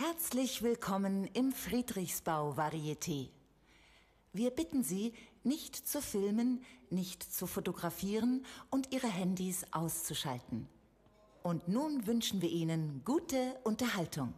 Herzlich willkommen im Friedrichsbau-Varieté. Wir bitten Sie, nicht zu filmen, nicht zu fotografieren und Ihre Handys auszuschalten. Und nun wünschen wir Ihnen gute Unterhaltung.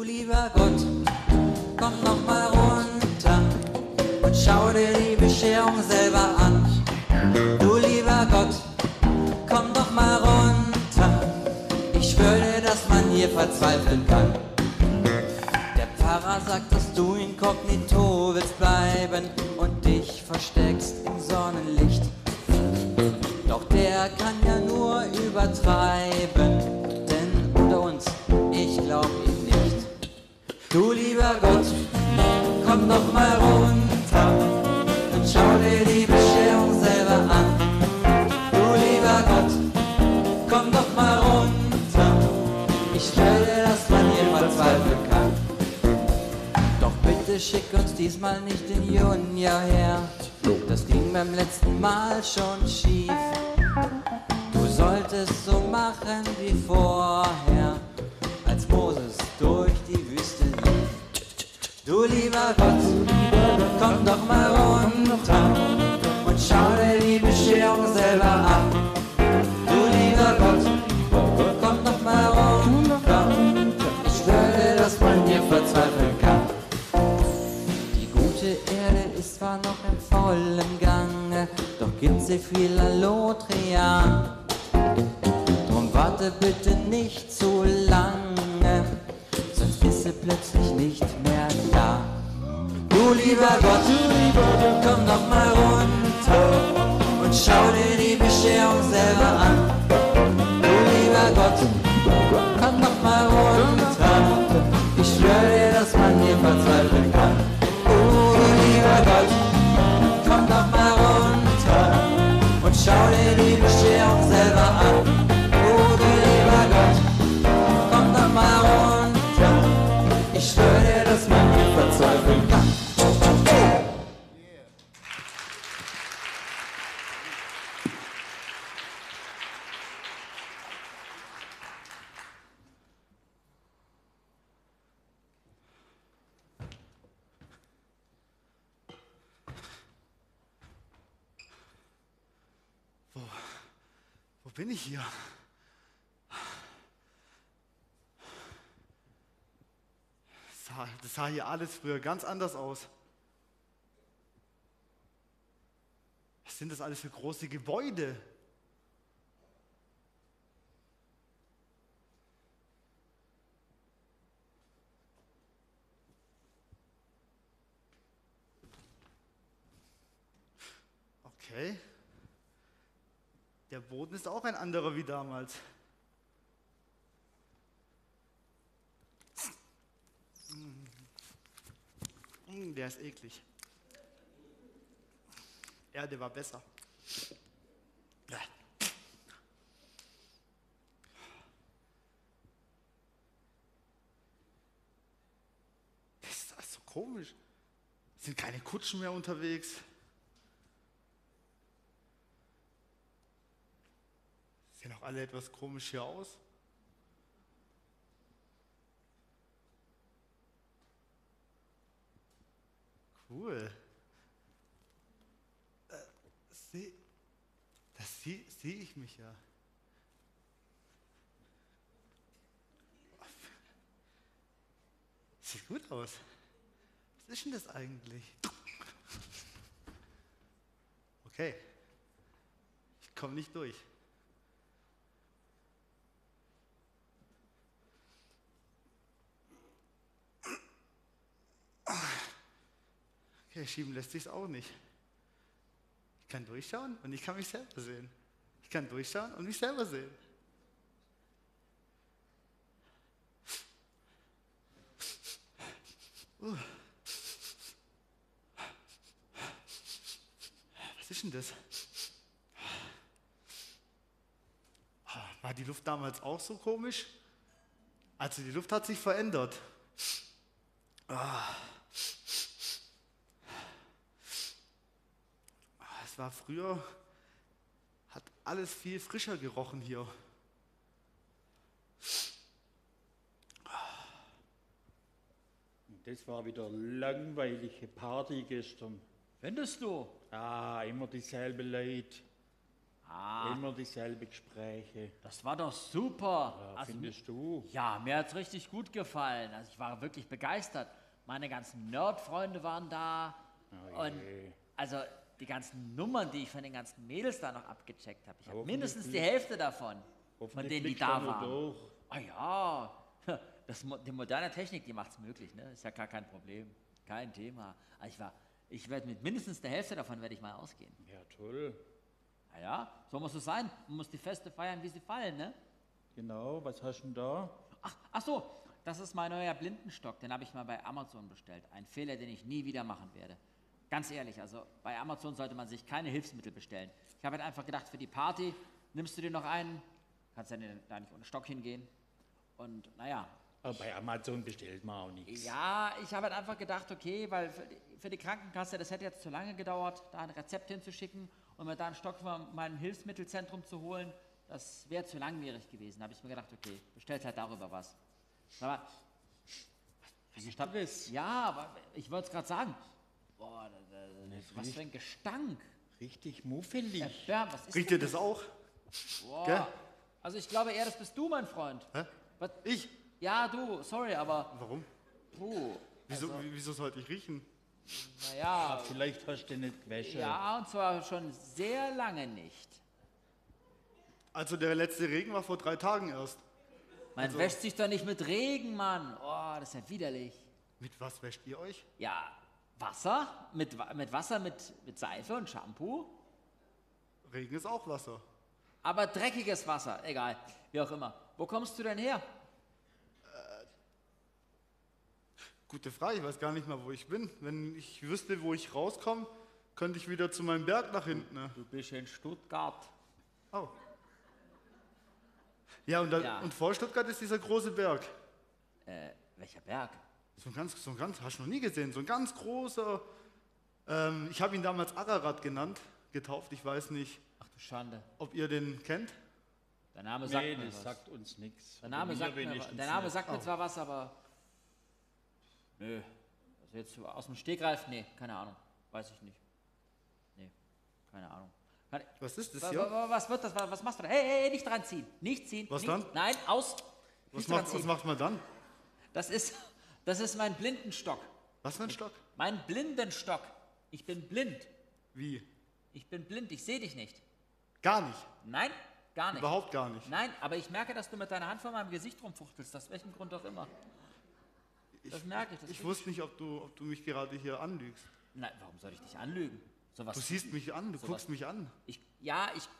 Lieber Gott, komm noch mal runter und schau dir die Bescherung selber an. Du lieber Gott, komm doch mal runter. Ich schwöre, dass man hier verzweifeln kann. Der Pfarrer sagt, dass du inkognito willst bleiben und dich versteckst im Sonnenlicht. Doch der kann ja nur übertreiben, denn unter uns, ich glaub ihm. Du lieber Gott, komm doch mal runter und schau dir die Bescherung selber an. Du lieber Gott, komm doch mal runter. Ich stelle, dass man hier mal zweifeln kann. Doch bitte schick uns diesmal nicht den Junior her. Das ging beim letzten Mal schon schief. Du solltest so machen wie vorher, als Moses durch die Wüste lief. Du lieber Gott, komm doch mal runter und schau dir die Bescherung selber an. Du lieber Gott, komm doch mal runter. Ich schwöre, dass man hier verzweifeln kann. Die gute Erde ist zwar noch im vollen Gange, doch gibt sie viel Allotria. Drum warte bitte nicht zu lange, sonst bist du plötzlich nicht mehr da. Du lieber Gott, komm doch mal runter und schau dir die Bescherung selber an. Du lieber Gott, komm doch mal runter. Ich schwöre dir, dass man hier verzweifeln kann. Du lieber Gott, komm doch mal runter und schau dir die Bescherung selber an. Ich schwöre dir, dass man hier verzweifeln kann. Wo bin ich hier? Das sah hier alles früher ganz anders aus. Was sind das alles für große Gebäude? Okay. Der Boden ist auch ein anderer wie damals. Der ist eklig. Ja, der war besser. Ja. Das ist alles so komisch. Es sind keine Kutschen mehr unterwegs. doch alle etwas komisch hier aus. Cool. Das sehe ich mich ja. Sieht gut aus. Was ist denn das eigentlich? Okay. Ich komme nicht durch. Okay, schieben lässt sich es auch nicht. Ich kann durchschauen und ich kann mich selber sehen. Ich kann durchschauen und mich selber sehen. Was ist denn das? War die Luft damals auch so komisch? Also die Luft hat sich verändert. Es war früher, hat alles viel frischer gerochen hier. Das war wieder langweilige Party gestern. Findest du? Ah, immer dieselbe Leute. Ah. Immer dieselbe Gespräche. Das war doch super. Ja, also, findest du? Ja, mir hat es richtig gut gefallen. Also ich war wirklich begeistert. Meine ganzen Nerd-Freunde waren da. Oh, und also die ganzen Nummern, die ich von den ganzen Mädels da noch abgecheckt habe. Ich habe mindestens die Hälfte davon, von denen die da waren. Ah ja. Die moderne Technik, die macht es möglich, ne? Ist ja gar kein Problem, kein Thema. Also ich werde mit mindestens der Hälfte davon werde ich mal ausgehen. Ja, toll. Naja, so muss es sein. Man muss die Feste feiern, wie sie fallen, ne? Genau, was hast du denn da? Ach so, das ist mein neuer Blindenstock, den habe ich mal bei Amazon bestellt. Ein Fehler, den ich nie wieder machen werde. Ganz ehrlich, also bei Amazon sollte man sich keine Hilfsmittel bestellen. Ich habe halt einfach gedacht, für die Party nimmst du dir noch einen, kannst ja da nicht ohne Stock hingehen. Und naja. Aber bei Amazon bestellt man auch nichts. Ja, ich habe halt einfach gedacht, okay, weil für die Krankenkasse, das hätte jetzt zu lange gedauert, da ein Rezept hinzuschicken und mir da einen Stock von meinem Hilfsmittelzentrum zu holen, das wäre zu langwierig gewesen. Da habe ich mir gedacht, okay, bestellt halt darüber was. Aber, ja, aber ich wollte es gerade sagen. Boah, was für ein Gestank. Richtig muffelig. Ja, was ist riecht ihr das auch? Boah. Also ich glaube eher, das bist du, mein Freund. Hä? Was? Ich? Ja, du, sorry, aber... Warum? Puh. Wieso sollte ich riechen? Naja... Vielleicht hast du nicht Wäsche. Ja, und zwar schon sehr lange nicht. Also der letzte Regen war vor 3 Tagen erst. Man also wäscht sich doch nicht mit Regen, Mann. Oh, das ist ja widerlich. Mit was wäscht ihr euch? Ja, Wasser. Mit Wasser, mit Seife und Shampoo. Regen ist auch Wasser. Aber dreckiges Wasser, egal, wie auch immer. Wo kommst du denn her? Gute Frage, ich weiß gar nicht mal, wo ich bin. Wenn ich wüsste, wo ich rauskomme, könnte ich wieder zu meinem Berg nach hinten. Ne? Du bist in Stuttgart. Oh. Ja, und vor Stuttgart ist dieser große Berg. Welcher Berg? So ein ganz, hast du noch nie gesehen, so ein ganz großer, ich habe ihn damals Ararat getauft, ich weiß nicht. Ach du Schande. Ob ihr den kennt? Der Name sagt mir was. Sagt uns nichts. Der Name sagt mir zwar was, aber... Nö, also jetzt aus dem Stegreif, nee, keine Ahnung, weiß ich nicht. Nee, keine Ahnung. Was ist das hier? Was wird das, was machst du da? Hey, nicht dran ziehen, nicht ziehen. Was nicht, dann? Nein, aus. Was macht man dann? Das ist mein Blindenstock. Was für ein Stock? Mein Blindenstock. Ich bin blind. Wie? Ich bin blind, ich sehe dich nicht. Gar nicht? Nein, gar nicht. Überhaupt gar nicht? Nein, aber ich merke, dass du mit deiner Hand vor meinem Gesicht rumfuchtelst, aus welchem Grund auch immer. Das merke ich. Ich wusste nicht, ob du mich gerade hier anlügst. Nein, warum soll ich dich anlügen? Du siehst mich an, du guckst mich an.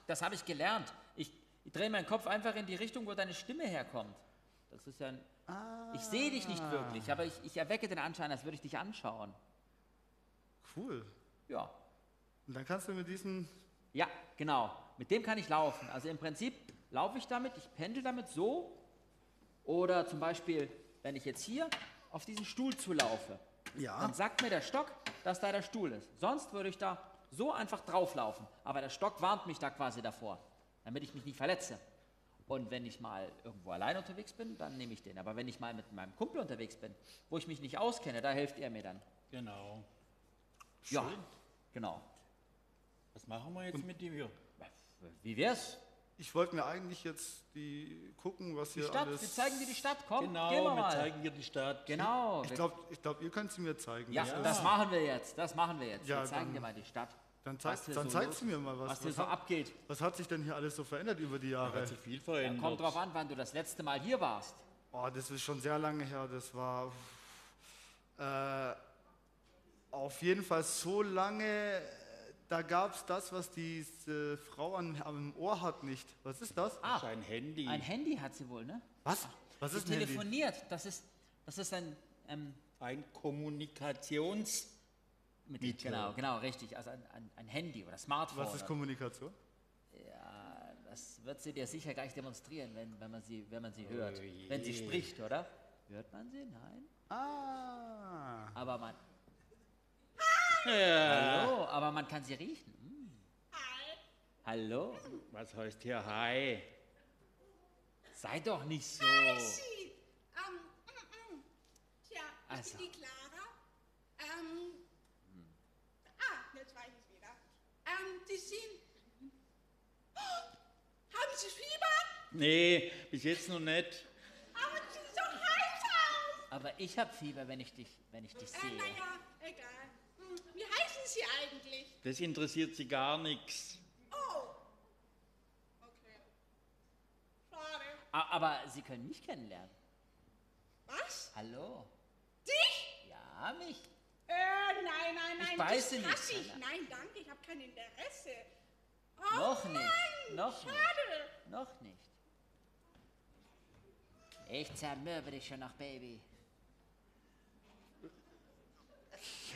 Das habe ich gelernt. Ich drehe meinen Kopf einfach in die Richtung, wo deine Stimme herkommt. Das ist ja ein... Ich sehe dich nicht wirklich, aber ich erwecke den Anschein, als würde ich dich anschauen. Cool. Ja. Und dann kannst du mit diesem... Ja, genau. Mit dem kann ich laufen. Also im Prinzip laufe ich damit, ich pendel damit so. Oder zum Beispiel, wenn ich jetzt hier... auf diesen Stuhl zulaufe, dann sagt mir der Stock, dass da der Stuhl ist. Sonst würde ich da so einfach drauflaufen. Aber der Stock warnt mich da quasi davor, damit ich mich nicht verletze. Und wenn ich mal irgendwo allein unterwegs bin, dann nehme ich den. Aber wenn ich mal mit meinem Kumpel unterwegs bin, wo ich mich nicht auskenne, da hilft er mir dann. Genau. Schön. Ja, genau. Was machen wir jetzt und mit dem hier? Wie wär's? Ich wollte mir eigentlich jetzt gucken, was hier Stadt, alles... Wir zeigen dir die Stadt, komm, genau, gehen wir mal. Wir zeigen dir die Stadt. Genau. Ich glaub, ihr könnt sie mir zeigen. Ja, das machen wir jetzt, Ja, wir zeigen dir mal die Stadt. Dann zeigst du mir mal, was hier so abgeht. Was hat sich denn hier alles so verändert über die Jahre? Ja, hat sich viel verändert. Ja, kommt drauf an, wann du das letzte Mal hier warst. Oh, das ist schon sehr lange her. Das war auf jeden Fall so lange... Da gab es das, was diese Frau am Ohr hat, nicht. Was ist das? Ah, ein Handy. Ein Handy hat sie wohl, ne? Was? Ach, was ist ein telefoniert. Handy? Das ist ein Kommunikationsmittel. Genau, richtig. Also ein Handy oder Smartphone. Was ist Kommunikation? Ja, das wird sie dir sicher gleich demonstrieren, wenn man sie hört. Oh, wenn sie spricht, oder? Hört man sie? Nein. Ah. Aber man... Ja. Hallo, aber man kann sie riechen. Hm. Hi. Hallo. Was heißt hier Hi? Sei doch nicht so. Hi, sie. Tja, ich bin die Clara. Jetzt weiß ich es wieder. Die sind... Oh, haben Sie Fieber? Nee, bis jetzt noch nicht. Aber es sieht so heiß aus. Aber ich habe Fieber, wenn ich dich sehe. Naja, egal. Wie heißen Sie eigentlich? Das interessiert Sie gar nichts. Oh. Okay. Schade. Aber Sie können mich kennenlernen. Was? Hallo. Dich? Ja, mich. Nein. Ich weiß nicht. Nein, danke, ich habe kein Interesse. Oh, noch Mann, nicht. Noch nicht. Ich zermürbe dich schon noch, Baby.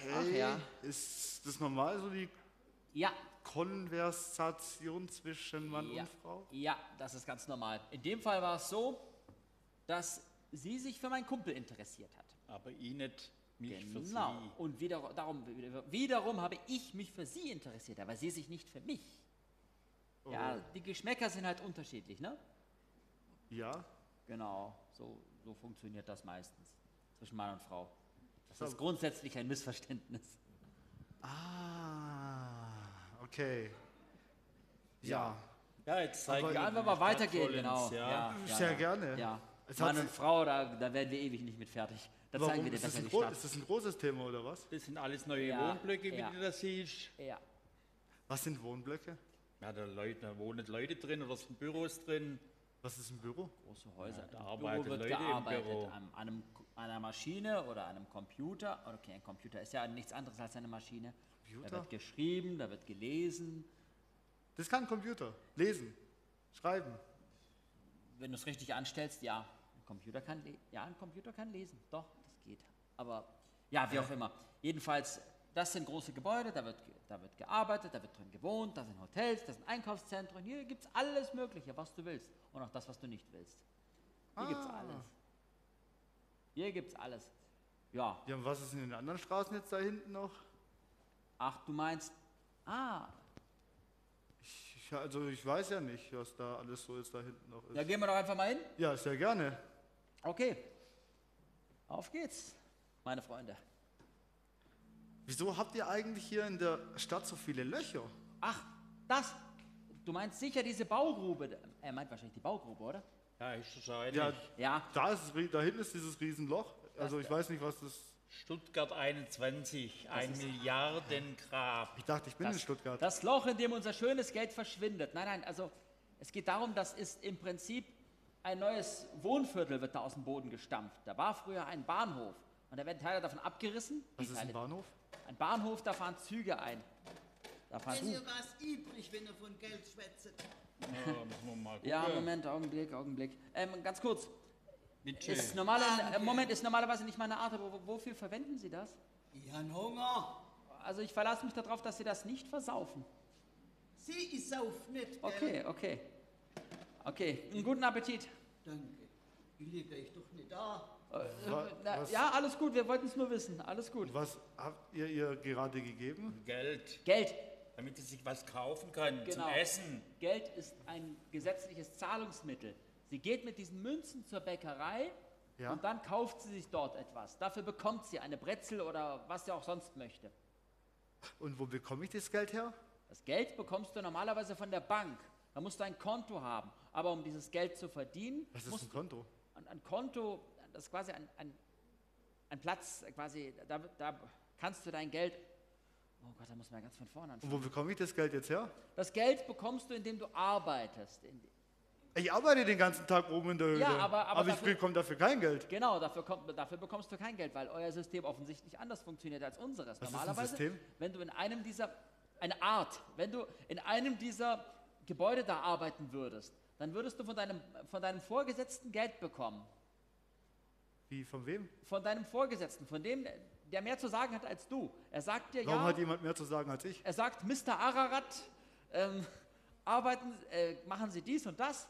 Okay. Ja. Ist das normal, so die Konversation zwischen Mann und Frau? Ja, das ist ganz normal. In dem Fall war es so, dass sie sich für meinen Kumpel interessiert hat. Aber ihn nicht, mich für sie. Genau. Und wiederum habe ich mich für sie interessiert, aber sie sich nicht für mich. Oh. Ja, die Geschmäcker sind halt unterschiedlich, ne? Ja. Genau, so funktioniert das meistens zwischen Mann und Frau. Das ist grundsätzlich ein Missverständnis. Ah, okay. Ja. Ja, jetzt zeigen wir einfach mal weitergehen, genau. Ja. Sehr gerne. Ja. Mann und Frau, da werden wir ewig nicht mit fertig. Da zeigen wir dir besser die Stadt. Ist das ein großes Thema, oder was? Das sind alles neue Wohnblöcke, wie du das siehst. Ja. Was sind Wohnblöcke? Ja, da wohnen Leute drin oder sind Büros drin. Was ist ein Büro? Große Häuser. Ja, da Büro wird Leute gearbeitet im Büro. An einer Maschine oder einem Computer. Okay, ein Computer ist ja nichts anderes als eine Maschine. Computer? Da wird geschrieben, da wird gelesen. Das kann ein Computer. Lesen, schreiben. Wenn du es richtig anstellst, ja. Ein Computer kann lesen. Doch, das geht. Aber ja, wie auch immer. Jedenfalls, das sind große Gebäude, da wird gearbeitet, da wird drin gewohnt, da sind Hotels, da sind Einkaufszentren, hier gibt es alles Mögliche, was du willst und auch das, was du nicht willst. Hier gibt es alles. Hier gibt es alles. Ja. Ja, und was ist in den anderen Straßen jetzt da hinten noch? Ach, du meinst, Ich weiß ja nicht, was da alles so jetzt da hinten noch ist. Ja, gehen wir doch einfach mal hin. Ja, sehr gerne. Okay, auf geht's, meine Freunde. Wieso habt ihr eigentlich hier in der Stadt so viele Löcher? Ach, das? Du meinst sicher diese Baugrube. Er meint wahrscheinlich die Baugrube, oder? Ja, ich wahrscheinlich. Ja. Da hinten ist dieses Riesenloch. Also ich weiß nicht, was das... Stuttgart 21, ein Milliardengrab. Ich dachte, ich bin in Stuttgart. Das Loch, in dem unser schönes Geld verschwindet. Nein, also es geht darum, das ist im Prinzip ein neues Wohnviertel, wird da aus dem Boden gestampft. Da war früher ein Bahnhof. Und da werden Teile davon abgerissen. Was ist ein Bahnhof? Ein Bahnhof, da fahren Züge ein. Da fahren Züge. Ist dir was übrig, wenn du von Geld schwätzt? Ja, müssen wir mal gucken. Ja, Moment, Augenblick. Ganz kurz. Bitte. Ist normalerweise nicht meine Art, aber wofür verwenden Sie das? Ich habe Hunger. Also ich verlasse mich darauf, dass Sie das nicht versaufen. Sie sauft nicht, gell? Okay, einen guten Appetit. Danke. Ich liege ich doch nicht da. Alles gut, wir wollten es nur wissen, alles gut. Was habt ihr gerade gegeben? Geld. Damit sie sich was kaufen können, genau, zum Essen. Geld ist ein gesetzliches Zahlungsmittel. Sie geht mit diesen Münzen zur Bäckerei, ja, und dann kauft sie sich dort etwas. Dafür bekommt sie eine Brezel oder was sie auch sonst möchte. Und wo bekomme ich das Geld her? Das Geld bekommst du normalerweise von der Bank. Da musst du ein Konto haben. Aber um dieses Geld zu verdienen... Was ist ein Konto? Ein Konto, das ist quasi ein Platz, quasi, da kannst du dein Geld... Oh Gott, da muss man ja ganz von vorne anfangen. Und wo bekomme ich das Geld jetzt her? Das Geld bekommst du, indem du arbeitest. Ich arbeite den ganzen Tag oben in der Höhle, ja, aber ich bekomme dafür kein Geld. Genau, dafür bekommst du kein Geld, weil euer System offensichtlich anders funktioniert als unseres. Was normalerweise ist ein System? Wenn du in einem dieser, wenn du in einem dieser Gebäude da arbeiten würdest, dann würdest du von deinem Vorgesetzten Geld bekommen. Wie, von wem? Von deinem Vorgesetzten, von dem, der mehr zu sagen hat als du. Er sagt dir, warum hat jemand mehr zu sagen als ich? Er sagt, Mr. Ararat, machen Sie dies und das.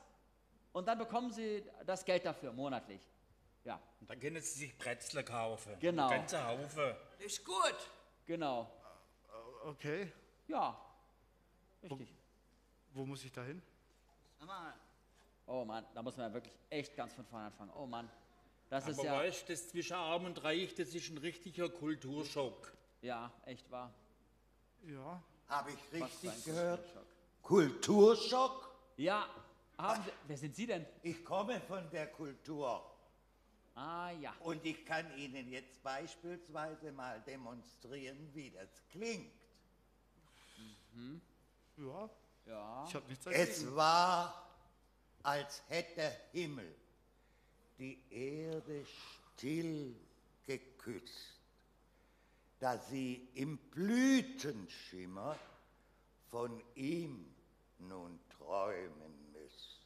Und dann bekommen Sie das Geld dafür, monatlich. Ja. Und dann können Sie sich Brezler kaufen. Genau. Eine ganze Haufe. Ist gut. Genau. Okay. Ja. Richtig. Wo muss ich da hin? Oh Mann, da muss man ja wirklich echt ganz von vorne anfangen. Oh Mann. Das ist ja... Aber weißt du, das zwischen Arm und Reich, das ist ein richtiger Kulturschock. Ja, echt wahr. Ja. Habe ich richtig gehört? Kulturschock? Ja. Wer sind Sie denn? Ich komme von der Kultur. Ah, ja. Und ich kann Ihnen jetzt beispielsweise mal demonstrieren, wie das klingt. Mhm. Ja. Ja. Ich habe nichts dagegen. Es war, als hätte Himmel die Erde still geküsst, da sie im Blütenschimmer von ihm nun träumen müsst.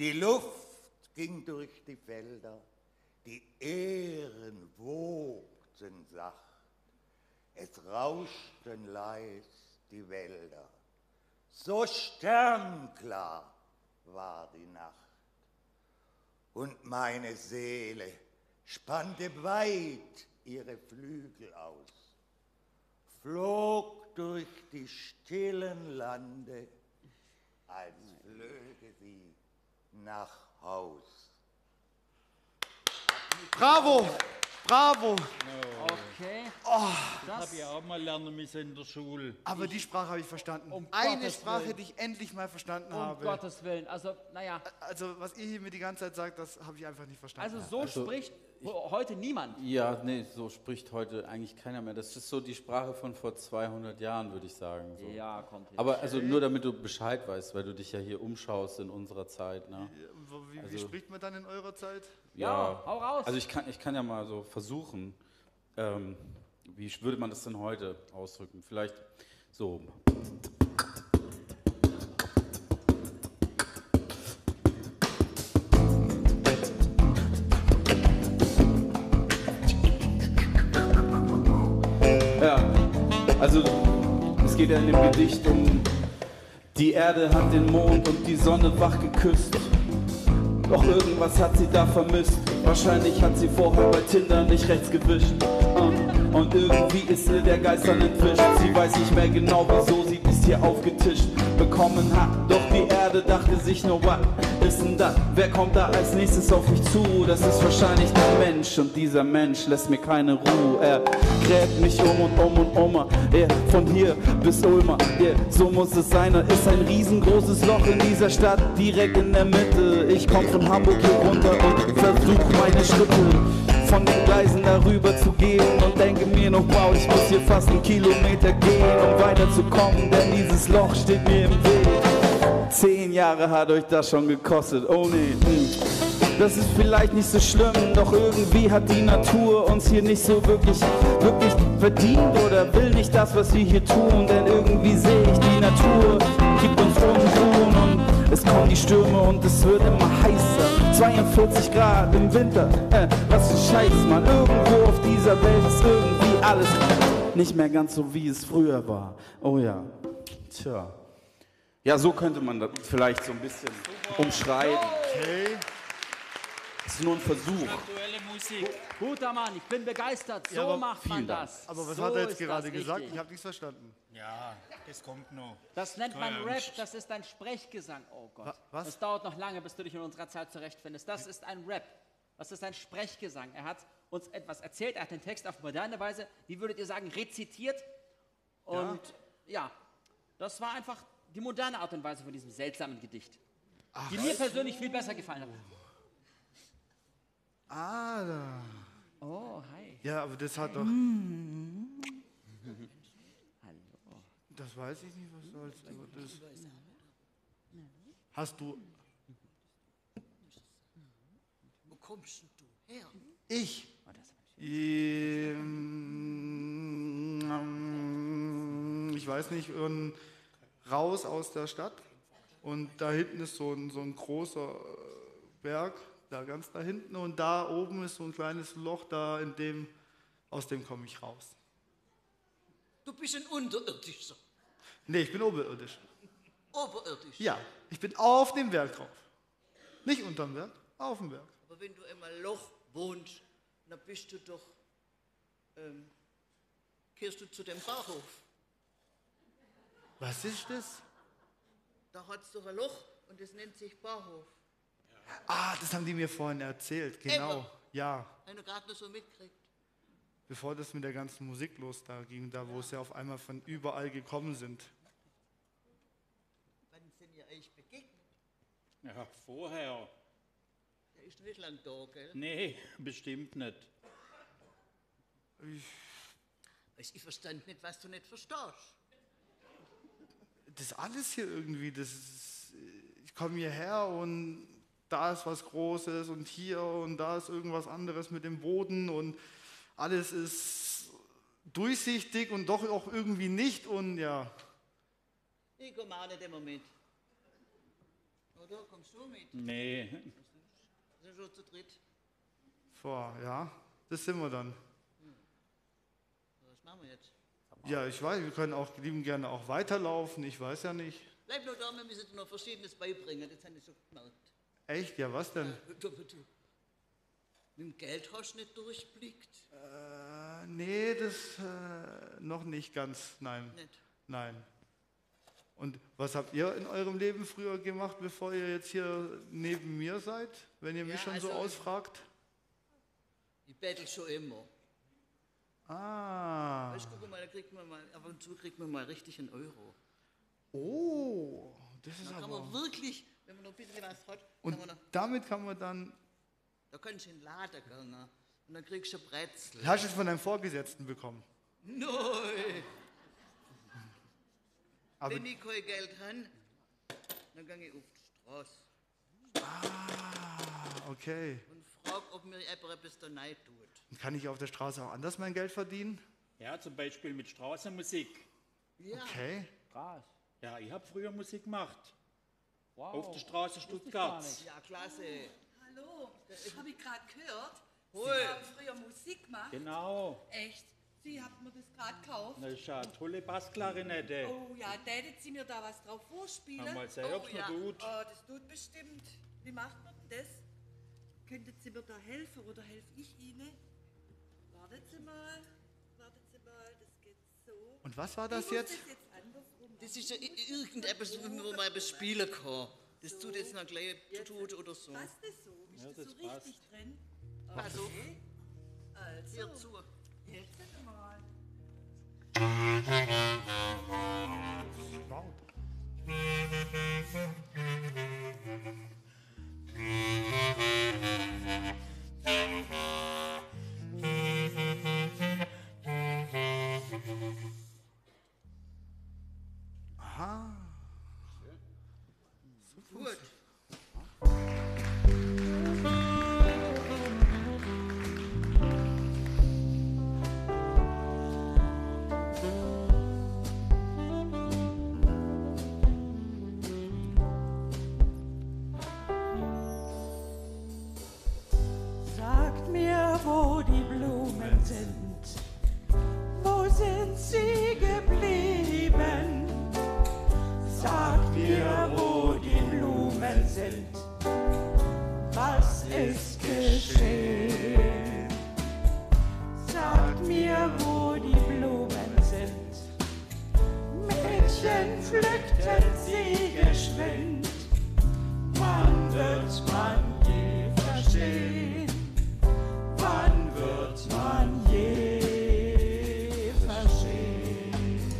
Die Luft ging durch die Felder, die Ähren wogten sacht, es rauschten leis die Wälder, so sternklar war die Nacht. Und meine Seele spannte weit ihre Flügel aus, flog durch die stillen Lande, als flöge sie nach Haus. Bravo! Bravo! No. Okay. Oh, das habe ich auch mal lernen müssen in der Schule. Aber die Sprache habe ich verstanden. Um eine Sprache, die ich endlich mal verstanden habe. Um Gottes Willen. Also, naja. Also, was ihr hier mir die ganze Zeit sagt, das habe ich einfach nicht verstanden. Also, so spricht heute niemand. Ja, nee, so spricht heute eigentlich keiner mehr. Das ist so die Sprache von vor 200 Jahren, würde ich sagen. So. Ja, kommt hin. Aber also nur damit du Bescheid weißt, weil du dich ja hier umschaust in unserer Zeit. Ne? Wie spricht man dann in eurer Zeit? Ja, hau raus. Also ich kann ja mal so versuchen, wie würde man das denn heute ausdrücken? Vielleicht so. Ja, also es geht ja in dem Gedicht um die Erde hat den Mond und die Sonne wach geküsst. Doch irgendwas hat sie da vermisst. Wahrscheinlich hat sie vorher bei Tinder nicht rechts gewischt. Und irgendwie ist ihr der Geistern entwischt. Sie weiß nicht mehr genau wieso, sie ist hier aufgetischt. Bekommen hat, doch die Erde dachte sich nur, was ist denn das? Wer kommt da als nächstes auf mich zu? Das ist wahrscheinlich der Mensch und dieser Mensch lässt mir keine Ruhe. Er gräbt mich um. Von hier bis Ulmer, so muss es sein. Da ist ein riesengroßes Loch in dieser Stadt, direkt in der Mitte. Ich komm von Hamburg hier runter und versuch meine Schritte von den Gleisen darüber zu gehen und denke mir noch, wow, ich muss hier fast einen Kilometer gehen, um weiterzukommen, denn dieses Loch steht mir im Weg. 10 Jahre hat euch das schon gekostet, oh nee. Das ist vielleicht nicht so schlimm, doch irgendwie hat die Natur uns hier nicht so wirklich verdient oder will nicht das, was wir hier tun, denn irgendwie sehe ich, die Natur gibt uns Unruhen und es kommen die Stürme und es wird immer heißer. 42 Grad im Winter, was für Scheiß, Mann. Irgendwo auf dieser Welt ist irgendwie alles nicht mehr ganz so, wie es früher war. Oh ja, tja. Ja, so könnte man das vielleicht so ein bisschen umschreiben. Okay. Das ist nur ein Versuch. Musik. Guter Mann, ich bin begeistert. So ja, macht man das. Aber was so hat er jetzt gerade gesagt? Richtig. Ich habe nichts verstanden. Ja, das kommt noch. Das nennt man Rap, das ist ein Sprechgesang. Oh Gott. Was? Das dauert noch lange, bis du dich in unserer Zeit zurechtfindest. Das ist ein Rap. Das ist ein Sprechgesang. Er hat uns etwas erzählt, er hat den Text auf moderne Weise, wie würdet ihr sagen, rezitiert. Und ja, das war einfach die moderne Art und Weise von diesem seltsamen Gedicht. Ach, die mir persönlich viel besser gefallen hat. Ah, da. Oh, hi. Ja, aber das hat doch... Hallo. Das weiß ich nicht, was soll's. Aber das hast du... Wo kommst du her? Ich? Ich weiß nicht, raus aus der Stadt. Und da hinten ist so ein großer Berg. Da ganz da hinten und da oben ist so ein kleines Loch, da aus dem komme ich raus. Du bist ein Unterirdischer. Nee, ich bin oberirdisch. Oberirdisch? Ja, ich bin auf dem Berg drauf. Nicht unterm Berg, auf dem Berg. Aber wenn du in einem Loch wohnst, dann bist du doch, kehrst du zu dem Bahnhof. Was ist das? Da hat es doch ein Loch und das nennt sich Bahnhof. Ah, das haben die mir vorhin erzählt, genau. Ja. Eine Garten so mitkriegt. Bevor das mit der ganzen Musik los da ging, da wo es ja auf einmal von überall gekommen sind. Wann sind ihr euch begegnet? Ja, vorher. Der ist nicht lang da, gell? Nee, bestimmt nicht. Ich verstand nicht, was du nicht verstehst. Das alles hier irgendwie, ich komme hierher und da ist was Großes und hier und da ist irgendwas anderes mit dem Boden und alles ist durchsichtig und doch auch irgendwie nicht und ja. Ich komme auch nicht immer mit. Oder? Kommst du mit? Nee. Wir sind schon zu dritt. Ja, das sind wir dann. Was machen wir jetzt? Ja, ich weiß, wir können auch lieben gerne auch weiterlaufen, ich weiß ja nicht. Bleib nur da, wir müssen dir noch Verschiedenes beibringen, das habe ich schon gemerkt. Echt? Ja, was denn? Mit dem Geld hast du nicht durchblickt? Nee, das noch nicht ganz, nein. Nicht. Nein. Und was habt ihr in eurem Leben früher gemacht, bevor ihr jetzt hier neben mir seid, wenn ihr mich schon so ausfragt? Ich bettel schon immer. Ah. Ich gucke mal, da kriegt man mal, ab und zu kriegt man mal richtig einen Euro. Oh, das ist aber... Da kann man wirklich... Wenn man noch ein bisschen was hat. Und damit kann man dann... Da kannst du in den Laden gehen und dann kriegst du ein Brezel. Hast du es von deinem Vorgesetzten bekommen? Nein. Wenn ich kein Geld habe, dann gehe ich auf die Straße. Ah, okay. Und frage, ob mir jemand etwas da rein tut. Und kann ich auf der Straße auch anders mein Geld verdienen? Ja, zum Beispiel mit Straßenmusik. Ja. Okay. Krass. Ja, ich habe früher Musik gemacht. Wow. Auf der Straße Stuttgart. Ja, klasse. Hallo, das habe ich gerade gehört. Sie haben früher Musik gemacht. Genau. Echt? Sie haben mir das gerade gekauft. Das ist eine tolle Bassklarinette. Oh ja, tätet Sie mir da was drauf vorspielen? Mal sehen, ob es noch tut. Oh, das tut bestimmt. Wie macht man denn das? Könnten Sie mir da helfen oder helfe ich Ihnen? Wartet Sie mal, das geht so. Und was war das jetzt? Das ist ja irgendetwas, wo man bespielen kann. Das tut jetzt noch gleich tot oder so. Passt das so? Ist das so richtig drin? Also, hör zu. Jetzt mal. Sind. Was ist geschehen. Sag mir, wo die Blumen sind. Mädchen pflückten sie geschwind. Wann wird man je verstehen? Wann wird man je verstehen?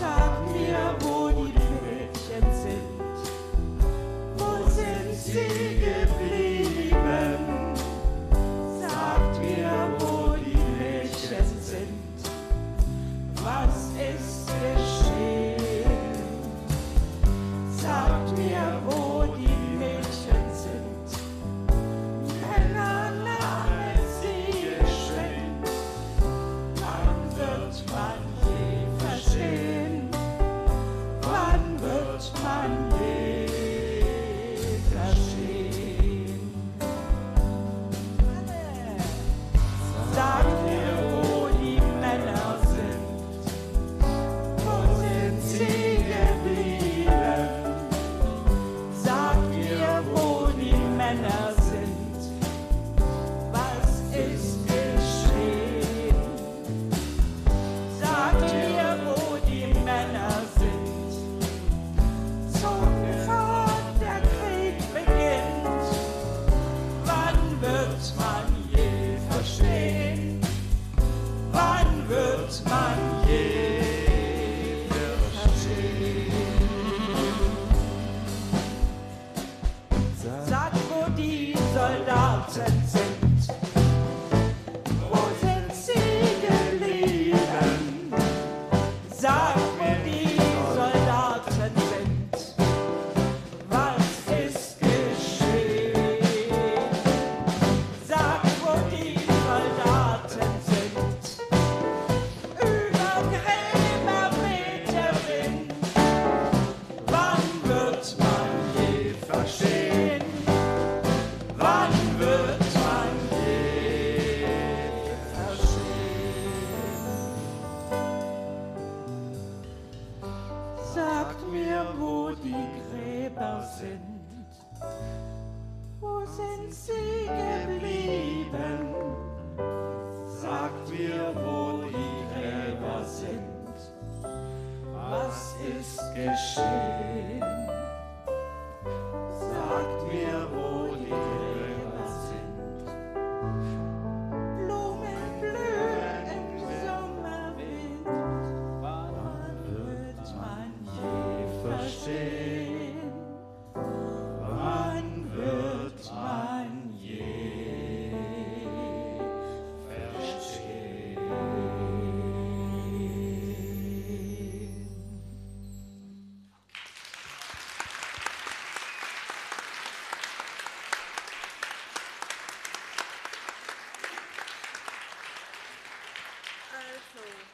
Sag mir, wo die Mädchen sind. Wo sind sie geblieben? Sagt mir, wo die Mädchen sind. Was ist geschehen? Sagt mir, wo die Mädchen sind.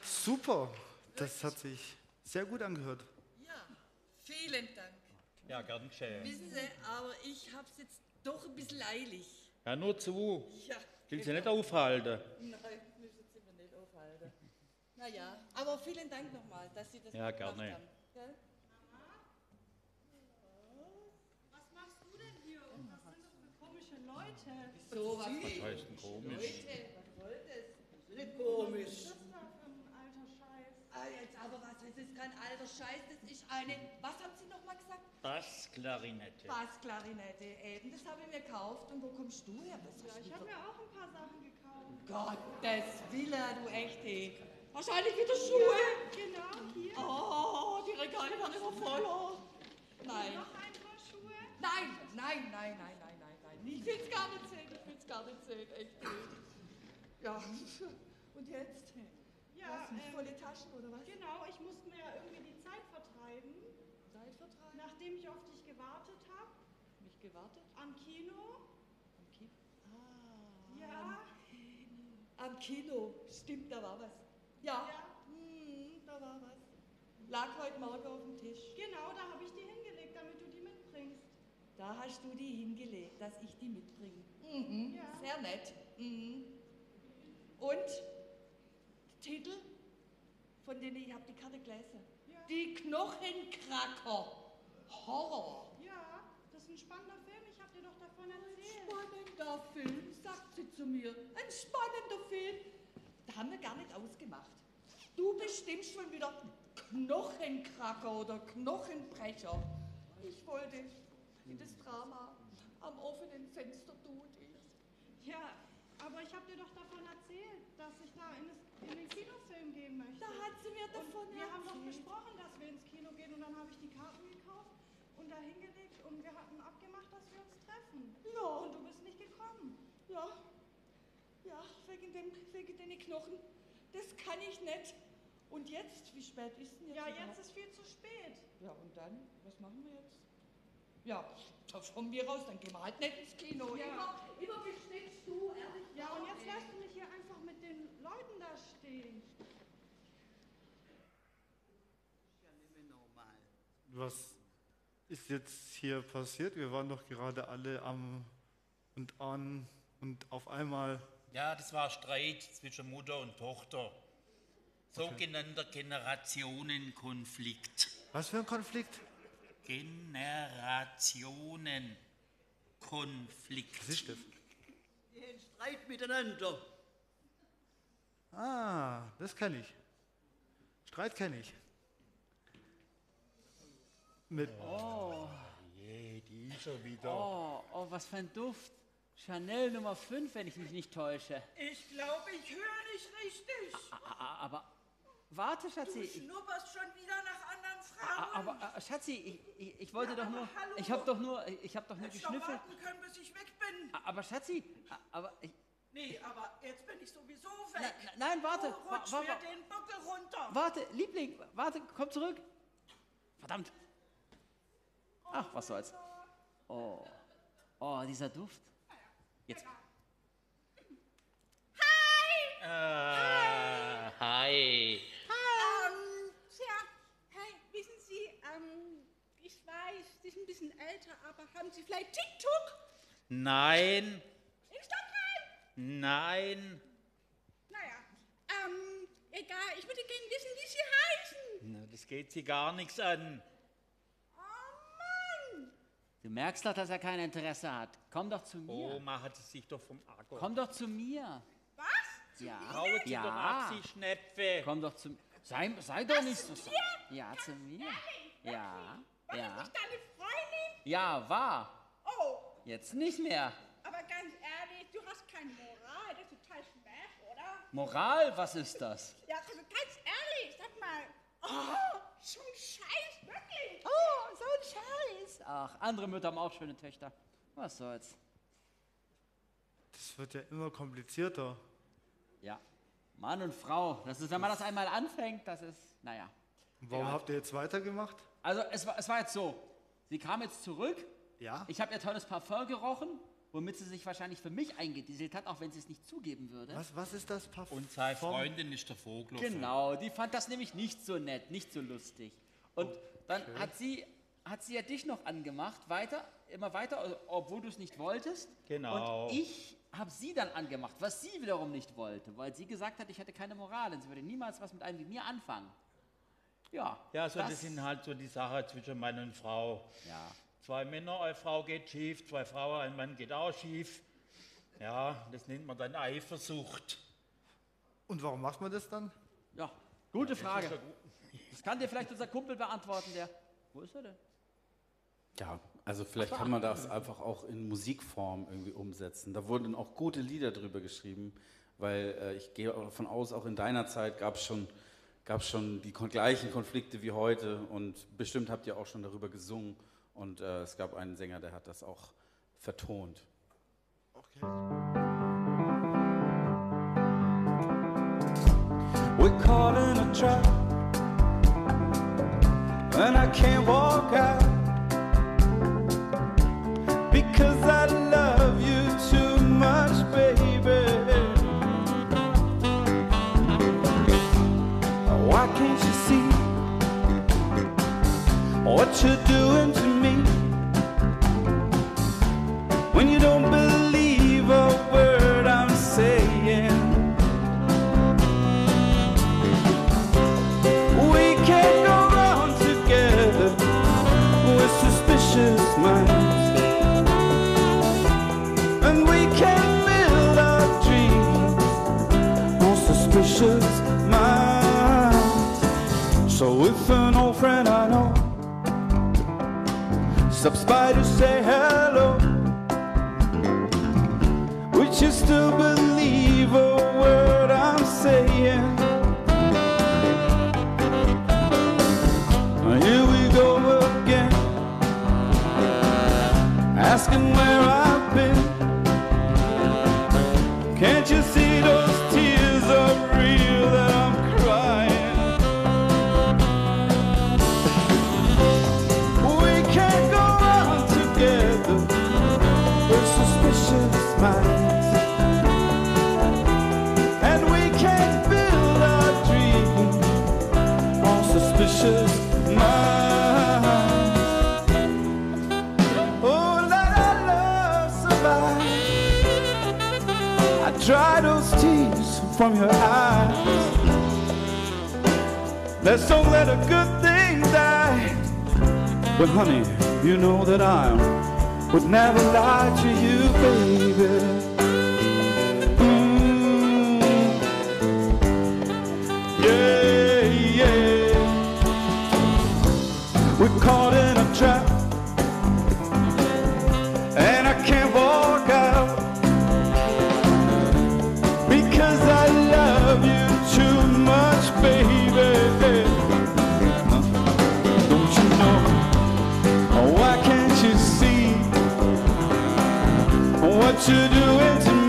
Super, das hat sich sehr gut angehört. Ja, vielen Dank. Ja, gern geschehen. Wissen Sie, aber ich habe es jetzt doch ein bisschen eilig. Ja, nur zu. Ja, willst du nicht aufhalten? Nein, müssen Sie mir nicht aufhalten. Naja, aber vielen Dank nochmal, dass Sie das ja, gemacht gerne. Haben. Ja, gerne. Was machst du denn hier? Und was sind das für komische Leute? So was heißt denn komisch? Leute, was wollt das? Nicht komisch. Ah, jetzt aber was, das ist kein alter Scheiß, das ist eine, was hat sie nochmal gesagt? Bassklarinette. Bassklarinette, eben, das habe ich mir gekauft. Und wo kommst du her? Was ja, ich habe mir auch ein paar Sachen gekauft. Gottes Willen, du Echte. Wahrscheinlich wieder Schuhe. Ja, genau, hier. Oh, die Regale waren immer voll. Oh. Nein. Noch ein paar Schuhe? Nein, nein, nein, nein, nein, nein, nein. Ich will es gar nicht sehen, ich will es gar nicht sehen, echt nicht. Ja, und jetzt? Ja, volle Taschen oder was? Genau, ich musste mir ja irgendwie die Zeit vertreiben. Zeit vertreiben? Nachdem ich auf dich gewartet habe. Mich gewartet? Am Kino. Am Kino? Ah. Ja. Am Kino, stimmt, da war was. Ja. Ja. Hm, da war was. Lag heute Morgen auf dem Tisch. Genau, da habe ich die hingelegt, damit du die mitbringst. Da hast du die hingelegt, dass ich die mitbringe. Mhm. Ja. Sehr nett. Mhm. Und? Titel, von denen ich habe die Karte gelesen. Ja. Die Knochenkracker. Horror. Ja. ist ein spannender Film, ich habe dir doch davon erzählt. Ein spannender Film, sagt sie zu mir. Ein spannender Film. Da haben wir gar nicht ausgemacht. Du bestimmst schon wieder Knochenkracker oder Knochenbrecher. Ich wollte in das Drama am offenen Fenster tut ich. Ja, aber ich habe dir doch davon erzählt, dass ich da in den Kinofilm gehen möchte. Da hat sie mir davon erzählt. Wir haben doch besprochen, dass wir ins Kino gehen und dann habe ich die Karten gekauft und da hingelegt und wir hatten abgemacht, dass wir uns treffen. Ja. Und du bist nicht gekommen. Ja. Ja, wegen den Knochen. Das kann ich nicht. Und jetzt, wie spät ist denn jetzt? Ja, jetzt ist viel zu spät. Ja, und dann? Was machen wir jetzt? Ja, von mir raus, dann gehen wir halt nicht ins Kino. Ja. Immer bestimmst du, ehrlich. Ja, und jetzt lässt du mich hier einfach mit den Leuten da stehen. Ja, nimm mir nochmal. Was ist jetzt hier passiert? Wir waren doch gerade alle am und an und auf einmal... Ja, das war Streit zwischen Mutter und Tochter. Sogenannter Generationenkonflikt. Was für ein Konflikt? Generationenkonflikt. Was ist das? Die haben Streit miteinander. Ah, das kenne ich. Streit kenne ich. Mit. Oh. Je, die ist schon wieder. Oh, was für ein Duft. Chanel Nummer 5, wenn ich mich nicht täusche. Ich glaube, ich höre nicht richtig. Aber. Warte, Schatzi. Du schnupperst schon wieder nach anderen Fragen. Aber Schatzi, ich wollte ja, doch nur... Hallo. Ich hab doch nur geschnüffelt. Ich warten können, bis ich weg bin. Aber Schatzi, aber... Nee, aber jetzt bin ich sowieso weg. Nein, warte. Oh, rutsch mir den Buckel runter. Warte, Liebling, warte, komm zurück. Verdammt. Ach, was soll's. Oh, dieser Duft. Jetzt. Hi! Hi! Tja, hi, wissen Sie, ich weiß, Sie sind ein bisschen älter, aber haben Sie vielleicht TikTok? Nein. In Stockholm? Nein. Naja, egal, ich würde gerne wissen, wie Sie heißen. Na, das geht Sie gar nichts an. Oh Mann! Du merkst doch, dass er kein Interesse hat. Komm doch zu mir. Oma hat es sich doch vom Argo. Komm doch zu mir. Was? Ja. Haut sie doch ab, Sie Schnepfe. Komm doch zu mir. Sei doch nicht so... Ja, zu mir. Ja. War das nicht deine Freundin? Ja, war. Oh. Jetzt nicht mehr. Aber ganz ehrlich, du hast keine Moral. Das ist total schwach, oder? Moral? Was ist das? Ja, also ganz ehrlich, sag mal. Oh, so ein Scheiß, wirklich. Oh, so ein Scheiß. Ach, andere Mütter haben auch schöne Töchter. Was soll's? Das wird ja immer komplizierter. Ja, Mann und Frau. Das ist, wenn man das einmal anfängt, das ist, naja. Warum habt ihr jetzt weitergemacht? Also, es war jetzt so. Sie kam jetzt zurück. Ja. Ich habe ihr tolles Parfum gerochen, womit sie sich wahrscheinlich für mich eingedieselt hat, auch wenn sie es nicht zugeben würde. Was ist das Parfum? Und seine Freundin ist der Vogel. Genau, die fand das nämlich nicht so nett, nicht so lustig. Und dann hat sie ja dich noch angemacht, immer weiter, obwohl du es nicht wolltest. Genau. Und ich habe sie dann angemacht, was sie wiederum nicht wollte, weil sie gesagt hat, ich hätte keine Moral und sie würde niemals was mit einem wie mir anfangen. Ja. Ja, so das sind halt so die Sachen zwischen Mann und Frau. Ja. Zwei Männer, eine Frau geht schief, zwei Frauen, ein Mann geht auch schief. Ja, das nennt man dann Eifersucht. Und warum macht man das dann? Ja, gute Frage. Das kann dir vielleicht unser Kumpel beantworten, der... Wo ist er denn? Ja, also vielleicht kann man das einfach auch in Musikform irgendwie umsetzen. Da wurden auch gute Lieder drüber geschrieben, weil ich gehe davon aus, auch in deiner Zeit gab es schon die gleichen Konflikte wie heute und bestimmt habt ihr auch schon darüber gesungen und es gab einen Sänger, der hat das auch vertont. Okay. We're caught in a trap and I can't walk out. Because I love you too much, baby. Why can't you see what you're doing to me? When you don't believe a word I'm saying, we can't go on together with suspicious minds. an old friend I know. Stops by to say hello. Would you still believe a word I'm saying? Here we go again, asking where I've been. Can't you see those tears are real that I'm crying? We can't go on together with suspicious minds, and we can't build our dreams on suspicious minds. Oh, let our love survive. I dry those tears from your eyes. Let's don't let a good thing die. But honey, you know that I would never lie to you, baby. Yeah. We're caught in a trap, and I can't walk out, because I love you too much, baby. Don't you know, oh, why can't you see what you're doing to me?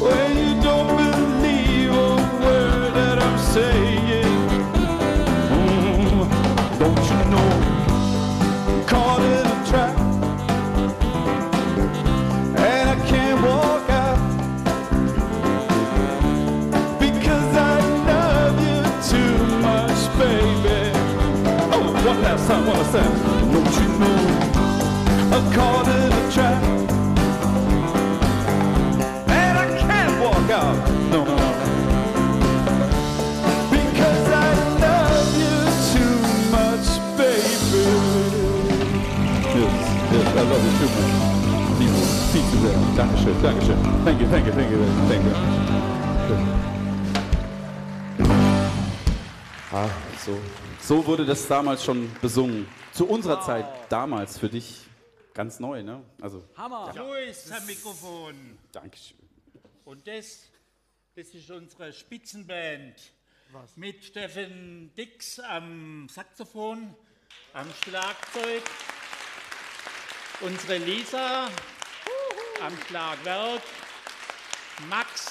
Well, you don't believe a word that I'm saying. I wanna say, don't you know, I'm caught in a trap, and I can't walk out, no, because I love you too much, baby. Yes, I love you too much. Viel zu sehr. Dankeschön, Dankeschön. Thank you. Ah, so. So wurde das damals schon besungen. Zu unserer Zeit, damals, für dich ganz neu, ne? Also, Hammer! Ja. So ist das Mikrofon. Dankeschön. Und das ist unsere Spitzenband. Was? Mit Steffen Dix am Saxophon, am Schlagzeug. Unsere Lisa am Schlagwerk. Max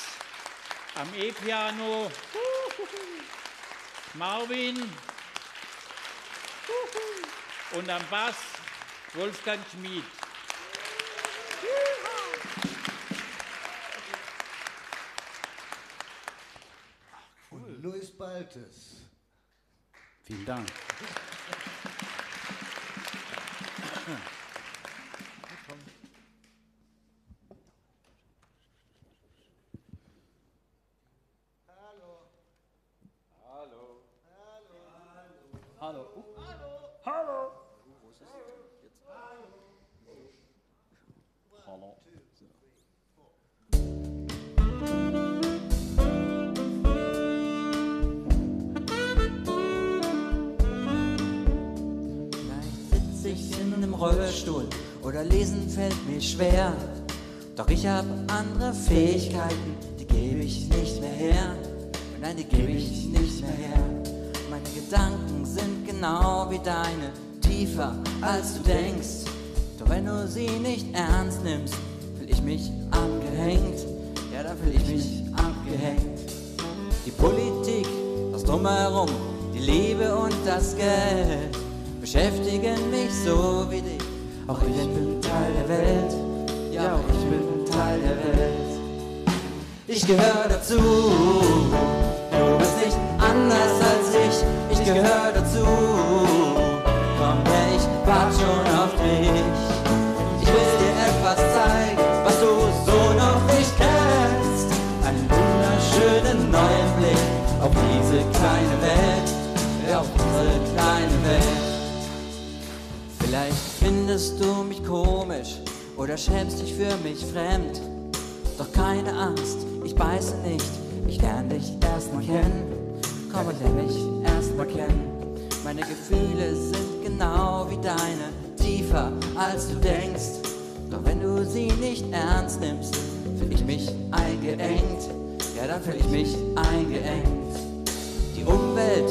am E-Piano. Marvin. Und am Bass Wolfgang Schmid. Und Luis Baltes. Vielen Dank. Oder lesen fällt mir schwer, doch ich hab andere Fähigkeiten, die gebe ich nicht mehr her. Nein, die gebe ich nicht mehr her. Meine Gedanken sind genau wie deine, tiefer als du denkst. Doch wenn du sie nicht ernst nimmst, fühl ich mich angehängt. Ja, da fühl ich mich angehängt. Die Politik, das Drumherum, die Liebe und das Geld beschäftigen mich so wie dich. Auch ich bin Teil der Welt, ja, auch ich bin Teil der Welt. Ich gehöre dazu, du bist nicht anders als ich. Ich gehöre dazu, komm her, ich warte schon auf dich. Ich will dir etwas zeigen, was du so noch nicht kennst. Einen wunderschönen neuen Blick auf diese kleine Welt, ja, auf unsere kleine Welt. Vielleicht findest du mich komisch oder schämst dich für mich fremd. Doch keine Angst, ich beiße nicht, ich lerne dich erst noch hin. komme nämlich erst mal kennen. Meine Gefühle sind genau wie deine, tiefer als du denkst. Doch wenn du sie nicht ernst nimmst, fühl ich mich eingeengt. Ja, dann fühl ich mich eingeengt. Die Umwelt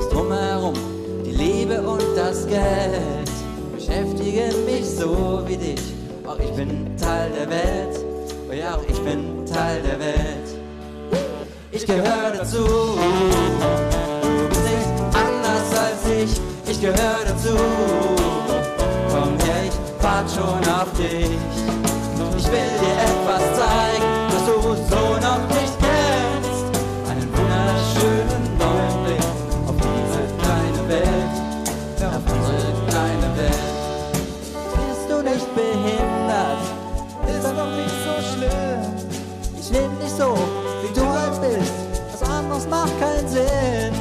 ist drumherum, die Liebe und das Geld beschäftigen mich so wie dich. Auch ich bin Teil der Welt, oh ja, auch ich bin Teil der Welt. Ich gehöre dazu, du bist nicht anders als ich. Ich gehöre dazu, komm her, ich warte schon auf dich. Ich will dir etwas zeigen, das du so noch nicht kennst. Einen wunderschönen neuen Blick auf diese kleine Welt, auf diese kleine Welt. Bist du nicht behindert? Ist das doch nicht so schlimm? Ich lebe nicht so, wie du halt bist. Was anderes macht keinen Sinn.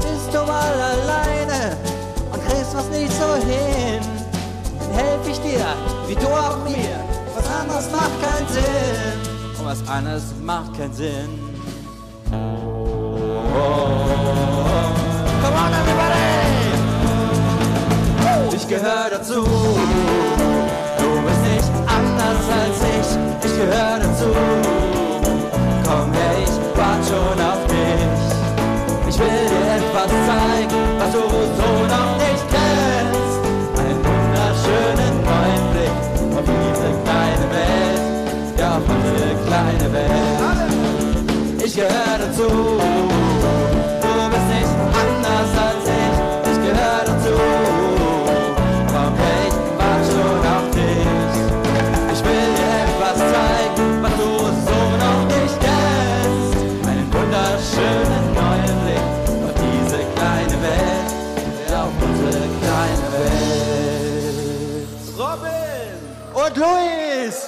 Bist du mal alleine und kriegst was nicht so hin, dann helf ich dir, wie du auch mir. Was anderes macht keinen Sinn. Und was anderes macht keinen Sinn. Come on everybody! Ich gehöre dazu. Du bist nicht anders als ich. Ich gehöre dazu. Komm her, ich warte schon auf dich. Ich will dir etwas zeigen, was du so noch nicht kennst. Einen wunderschönen neuen Blick auf diese kleine Welt, ja, auf unsere kleine Welt. Ich gehöre dazu, du bist nicht anders als ich. Ich gehöre dazu, komm her, ich warte schon auf dich. Ich will dir etwas zeigen, was du so noch nicht kennst. Schönen neuen Blick auf diese kleine Welt, auf unsere kleine Welt. Robin und Luis!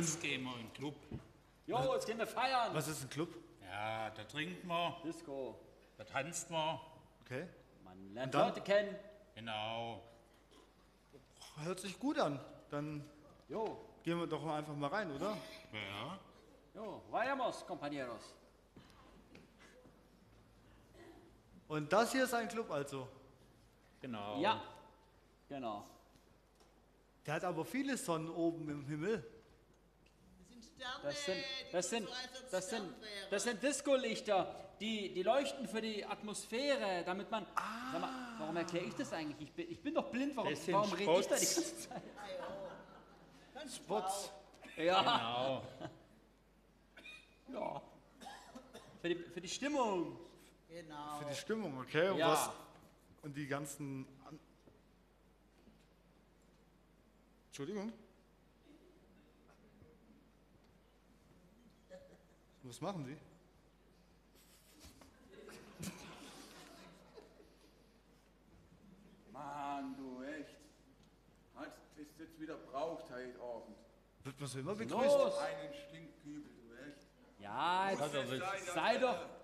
Jetzt gehen wir in den Club. Jo, jetzt gehen wir feiern. Was ist ein Club? Ja, da trinkt man. Disco. Da tanzt man. Okay. Man lernt Leute kennen. Genau. Hört sich gut an. Dann gehen wir doch einfach mal rein, oder? Ja. Jo, vayamos, compañeros. Und das hier ist ein Club also? Genau. Ja, genau. Der hat aber viele Sonnen oben im Himmel. Das sind Discolichter, die leuchten für die Atmosphäre, damit man... Sag mal, warum erkläre ich das eigentlich? Ich bin doch blind, warum rede ich da die ganze Zeit? Spots. Ja. Genau. Ja. Für die Stimmung. Genau. Für die Stimmung, okay. Und, was, und die ganzen... Entschuldigung. Was machen Sie? Mann, du echt. Hat es jetzt wieder braucht heute Abend. Wird man so immer begrüßt? Einen Stinkkübel, du echt. Ja,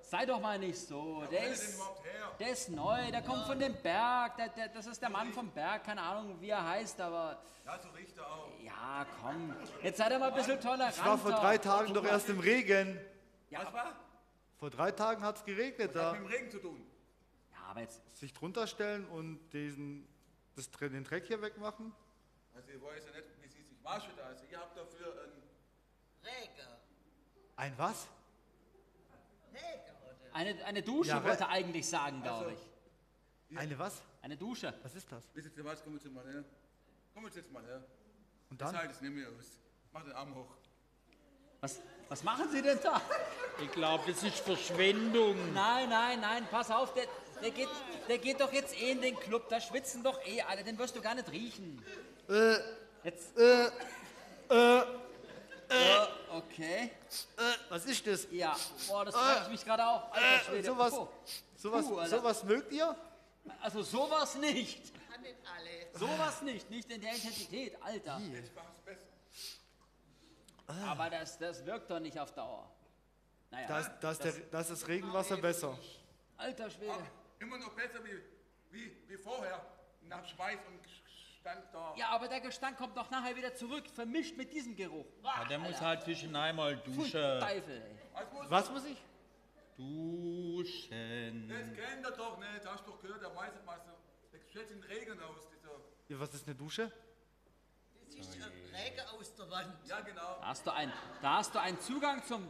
sei doch mal nicht so. Der ist neu, der kommt von dem Berg. Das ist der Mann vom Berg, keine Ahnung, wie er heißt, aber... Ja, so riecht er auch. Ja, komm. Jetzt seid ihr mal ein bisschen toleranter. Ich war vor 3 Tagen doch erst im Regen. Ja, was war? Vor 3 Tagen hat es geregnet da. Was hat mit dem Regen zu tun? Ja, aber jetzt... Sich drunter stellen und den Dreck hier wegmachen? Also ihr wollt ja nicht, wie sie sich waschen da. Also ihr habt dafür einen... Regen. Ein was? Eine Dusche wollte eigentlich sagen, glaube ich. Eine was? Eine Dusche. Was ist das? Bis jetzt, was? Komm jetzt mal her. Komm jetzt mal her. Und dann? Das heißt, nehmen wir aus. Mach den Arm hoch. Was machen Sie denn da? Ich glaube, das ist Verschwendung. Nein, pass auf. Der geht doch jetzt eh in den Club. Da schwitzen doch eh alle. Den wirst du gar nicht riechen. Jetzt. Okay. Was ist das? Ja, boah, das frage ich mich gerade auch. Alter Schwede. Sowas mögt ihr? Also sowas nicht. Kann nicht alle. Sowas nicht, nicht in der Intensität, Alter. Ich mach's besser. Aber das wirkt doch nicht auf Dauer. Naja. Das ist Regenwasser besser. Alter Schwede. Aber immer noch besser wie vorher. Nach Schweiß und Ja, aber der Gestank kommt doch nachher wieder zurück, vermischt mit diesem Geruch. Ja, der muss halt zwischendurch mal duschen. Teufel, ey. Was muss ich? Duschen. Das kennt er doch nicht, hast du doch gehört, der weiß es mal so. Der schätzt den Regen aus. Ja, was ist eine Dusche? Das ist ein Regen aus der Wand. Ja, genau. Da hast du einen Zugang zum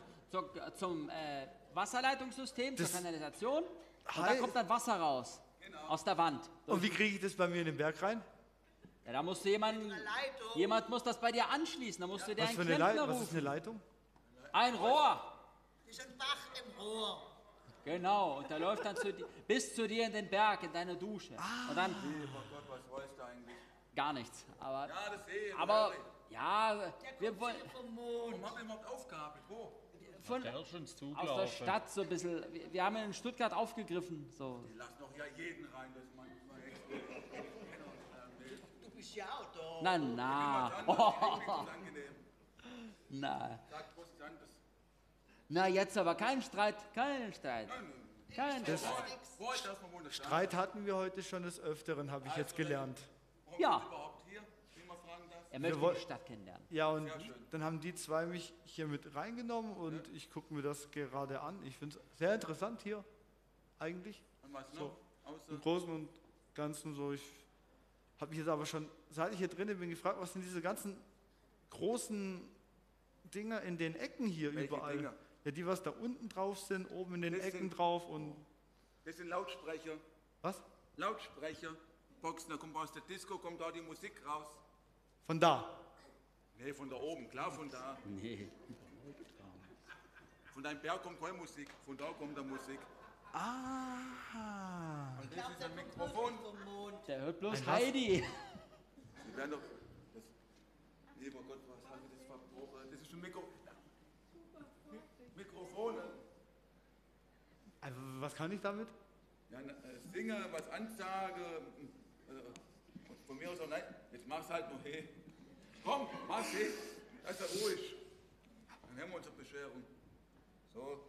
Wasserleitungssystem, zur Kanalisation. Und da kommt dann Wasser raus. Genau. Aus der Wand. Und wie kriege ich das bei mir in den Berg rein? Ja, da musst du jemand muss das bei dir anschließen, da musst du dir einen Klempner rufen. Was ist eine Leitung? Ein Rohr. Das ist ein Bach im Rohr. Genau, und da läuft dann bis zu dir in den Berg, in deine Dusche. Und dann... Oh Gott, was weißt du eigentlich? Gar nichts, aber... Ja, das sehe ich. Aber, ja, wir wollen... Warum haben wir überhaupt Aufgabe? Wo? Aus der Stadt so ein bisschen. Wir haben in Stuttgart aufgegriffen. So. Die lassen doch ja jeden rein, das meine ich. Ja, doch. Na, jetzt aber kein Streit. Kein Streit. Kein Streit. Streit hatten wir heute schon des Öfteren, habe ich jetzt gelernt. Ja. Er möchte die Stadt kennenlernen. Ja, und dann haben die zwei mich hier mit reingenommen und ich gucke mir das gerade an. Ich finde es sehr interessant hier, eigentlich. So, im Großen und Ganzen so. Ich habe mich jetzt aber schon, seit ich hier drinnen bin, gefragt, was sind diese ganzen großen Dinger in den Ecken hier? Welche überall? Dinger? Ja, die, was da unten drauf sind, oben in den Ecken drauf und... Das sind Lautsprecher. Was? Lautsprecher. Boxen, da kommt aus der Disco, kommt da die Musik raus. Von da? Nee, von da oben, klar von da. Nee. Von deinem Berg kommt keine Musik, von da kommt da Musik. Und das ist ein Mikrofon. Der hört bloß Heidi. Die werden doch... Lieber Gott, was haben wir das verbrochen? Das ist ein Mikrofon. Also, was kann ich damit? Ja, singe, was ansage. Von mir aus auch nein. Jetzt mach's halt noch. Hey. Komm, mach's. Hey. Also ruhig. Dann haben wir unsere Bescherung. So, das ist.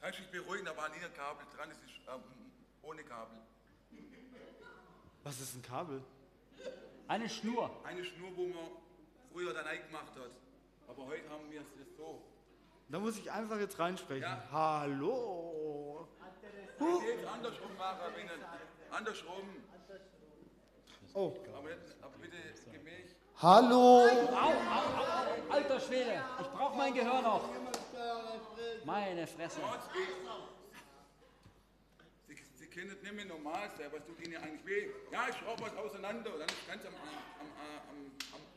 Kannst dich beruhigen, da war nie ein Kabel dran, das ist ohne Kabel. Was ist ein Kabel? Eine Schnur. Eine Schnur, wo man früher dann eingemacht hat. Aber heute haben wir es jetzt so. Da muss ich einfach jetzt reinsprechen. Ja. Hallo. Geht andersrum machen, andersrum. Oh. Aber bitte gemäß. Hallo. Au. Alter Schwede, ich brauche mein Gehör noch. Meine Fresse. Sie können nicht mehr normal sein, was tut ihnen eigentlich weh. Ja, ich schraube was auseinander, dann ist ganz am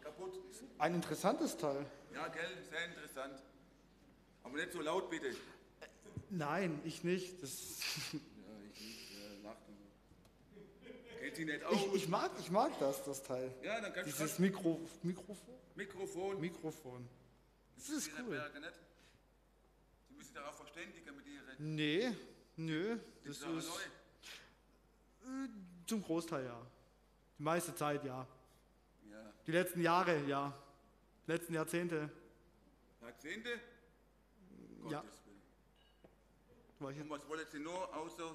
kaputt. Ein interessantes Teil. Ja, gell, sehr interessant. Aber nicht so laut, bitte. Nein, ich nicht. Das ja, ich nicht. Lachen. Geht sie nicht auf? Ich mag das Teil. Ja, dann kannst du das Mikrofon. Das ist cool. Berge, nicht? Sie müssen darauf verständigen mit ihren... Nee. Nö, das ist zum Großteil ja. Die meiste Zeit ja. Die letzten Jahre ja. Die letzten Jahrzehnte. Jahrzehnte? Ja. Gottes Willen. Und was wollt ihr nur außer?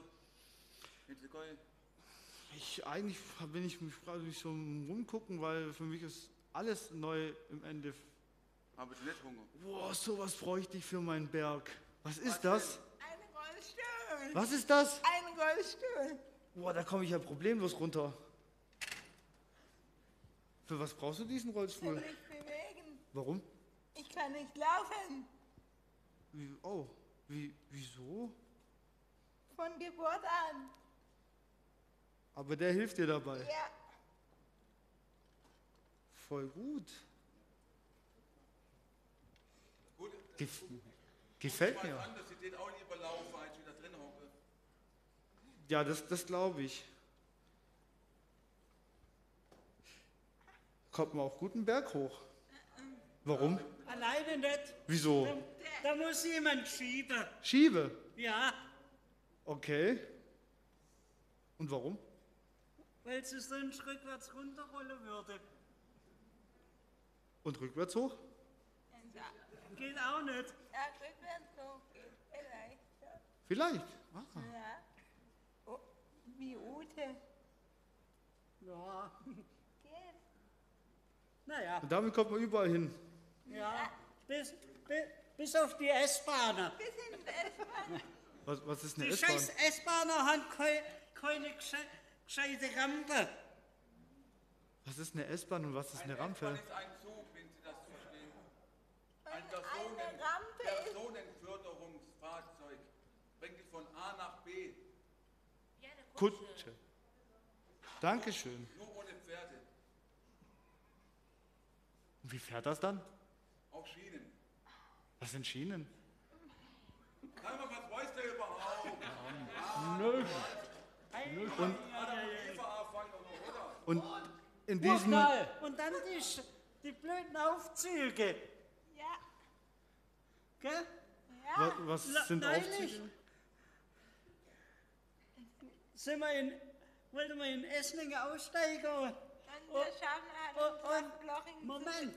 Eigentlich bin ich mich gerade nicht so rumgucken, weil für mich ist alles neu im Endeffekt. Aber ich nicht Hunger. Boah, sowas bräuchte ich für meinen Berg. Was ist das? Was ist das? Ein Rollstuhl. Boah, da komme ich ja problemlos runter. Für was brauchst du diesen Rollstuhl? Ich kann mich bewegen. Warum? Ich kann nicht laufen. Wieso? Von Geburt an. Aber der hilft dir dabei? Ja. Voll gut. Gefällt mir. Ja, das glaube ich. Kommt man auf guten Berg hoch? Warum? Alleine nicht. Wieso? Da muss jemand schieben. Schiebe? Ja. Okay. Und warum? Weil sie sonst rückwärts runterrollen würde. Und rückwärts hoch? Ja. Geht auch nicht. Ja, rückwärts hoch geht vielleicht. Vielleicht? Ah. Ja. Wie Ute. Ja. Geht. Naja. Und damit kommt man überall hin. Ja, bis auf die S-Bahner. Bis in die S-Bahner. Was ist eine S-Bahn? Die scheiß S-Bahner haben keine gescheite Rampe. Was ist eine S-Bahn und was ist eine Rampe? Eine S-Bahn ist ein Zug, wenn Sie das verstehen. Eine Rampe ist... Personenförderungsfahrzeug. Bringt Sie von A nach B. Kutsche. Dankeschön. Nur ohne Pferde. Und wie fährt das dann? Auf Schienen. Was sind Schienen? Sag mal, was weißt du überhaupt? Nö. Und in diesem... Und dann die blöden Aufzüge. Ja. Gell? Ja. Was sind Aufzüge? Wollten wir in Esslingen aussteigen? Und Moment,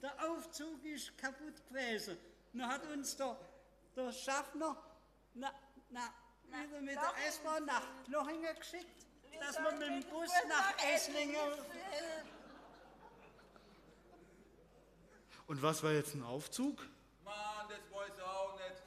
der Aufzug ist kaputt gewesen. Dann hat uns der Schaffner wieder mit der S-Bahn nach Klochinger geschickt, dass wir mit dem Bus nach Esslingen... Und was war jetzt ein Aufzug? Mann, das weiß ich auch nicht.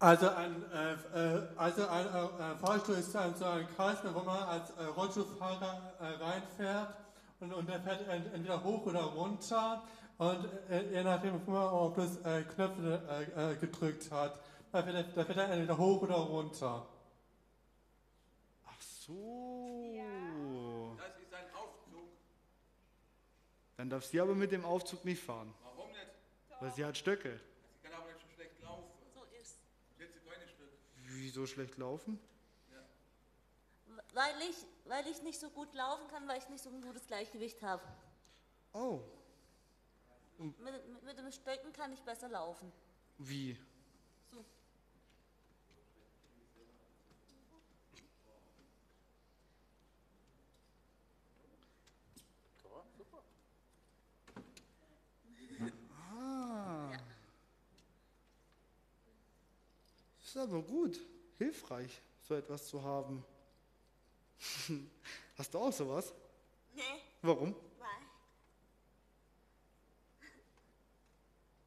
Also ein Fahrstuhl ist so ein Kreis, wo man als Rollstuhlfahrer reinfährt und der fährt entweder hoch oder runter und je nachdem, ob man das Knöpfe gedrückt hat, da fährt er entweder hoch oder runter. Ach so. Ja. Das ist ein Aufzug. Dann darf sie aber mit dem Aufzug nicht fahren. Warum nicht? Weil sie hat Stöcke. Wieso schlecht laufen? Ja. Weil ich nicht so gut laufen kann, weil ich nicht so ein gutes Gleichgewicht habe. Oh. Mit dem Stöcken kann ich besser laufen. Wie? So. ist aber gut, hilfreich, so etwas zu haben. Hast du auch sowas? Nee. Warum? Weil.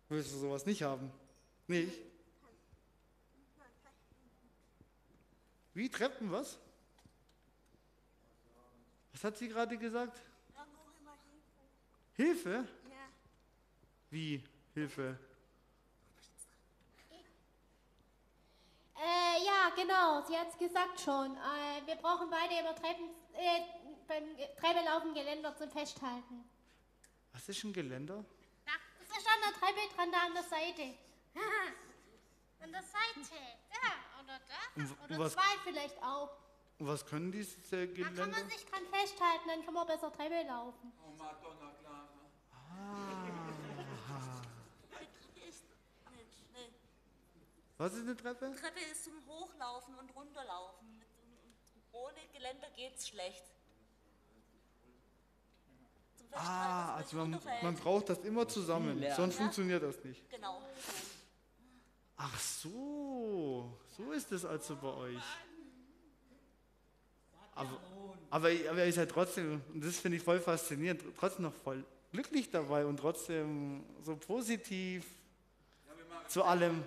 Willst du sowas nicht haben? Nicht? Wie Treppen, was? Was hat sie gerade gesagt? Hilfe. Hilfe? Ja. Wie Hilfe? Ja, genau, sie hat es gesagt schon. Wir brauchen beide über Treppen, beim Treppelaufen Geländer zum Festhalten. Was ist ein Geländer? Na, das ist an der Treppe dran, da an der Seite. An der Seite, da oder da. Oder was, zwei vielleicht auch. Und was können diese Geländer? Da kann man sich dran festhalten, dann kann man besser Treppe laufen. Oh, Madonna, klar. Ah. Was ist eine Treppe? Treppe ist zum Hochlaufen und Runterlaufen. Ohne Geländer geht's schlecht. Ah, also man braucht das immer zusammen, sonst funktioniert das nicht. Genau. Ach so, so ist es also bei euch. Aber ihr seid trotzdem, und das finde ich voll faszinierend, trotzdem noch voll glücklich dabei und trotzdem so positiv zu allem.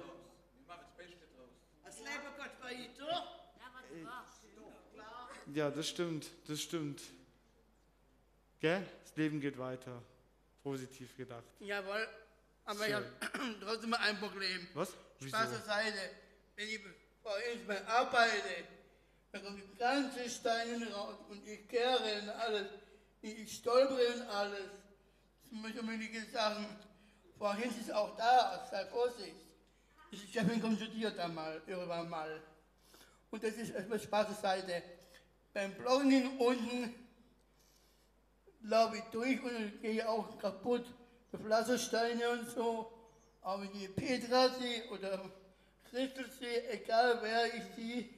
Ja, das stimmt, das stimmt. Gell? Das Leben geht weiter. Positiv gedacht. Jawohl, aber ich habe trotzdem ein Problem. Was? Wieso? Spaß zur Seite. Wenn ich bei uns arbeite, dann kommen die ganzen Steine raus und ich kehre und alles. Ich stolpere und alles. Das sind möchte Sachen. Vorhin ist auch da, sei vorsichtig. Ich habe ihn konsultiert einmal, irgendwann mal. Und das ist erstmal Spaß zur Seite. Beim Blogging unten laufe ich durch und gehe auch kaputt. Mit Pflastersteine und so. Aber wenn ich Petra sehe oder Christel sehe, egal wer ich sehe,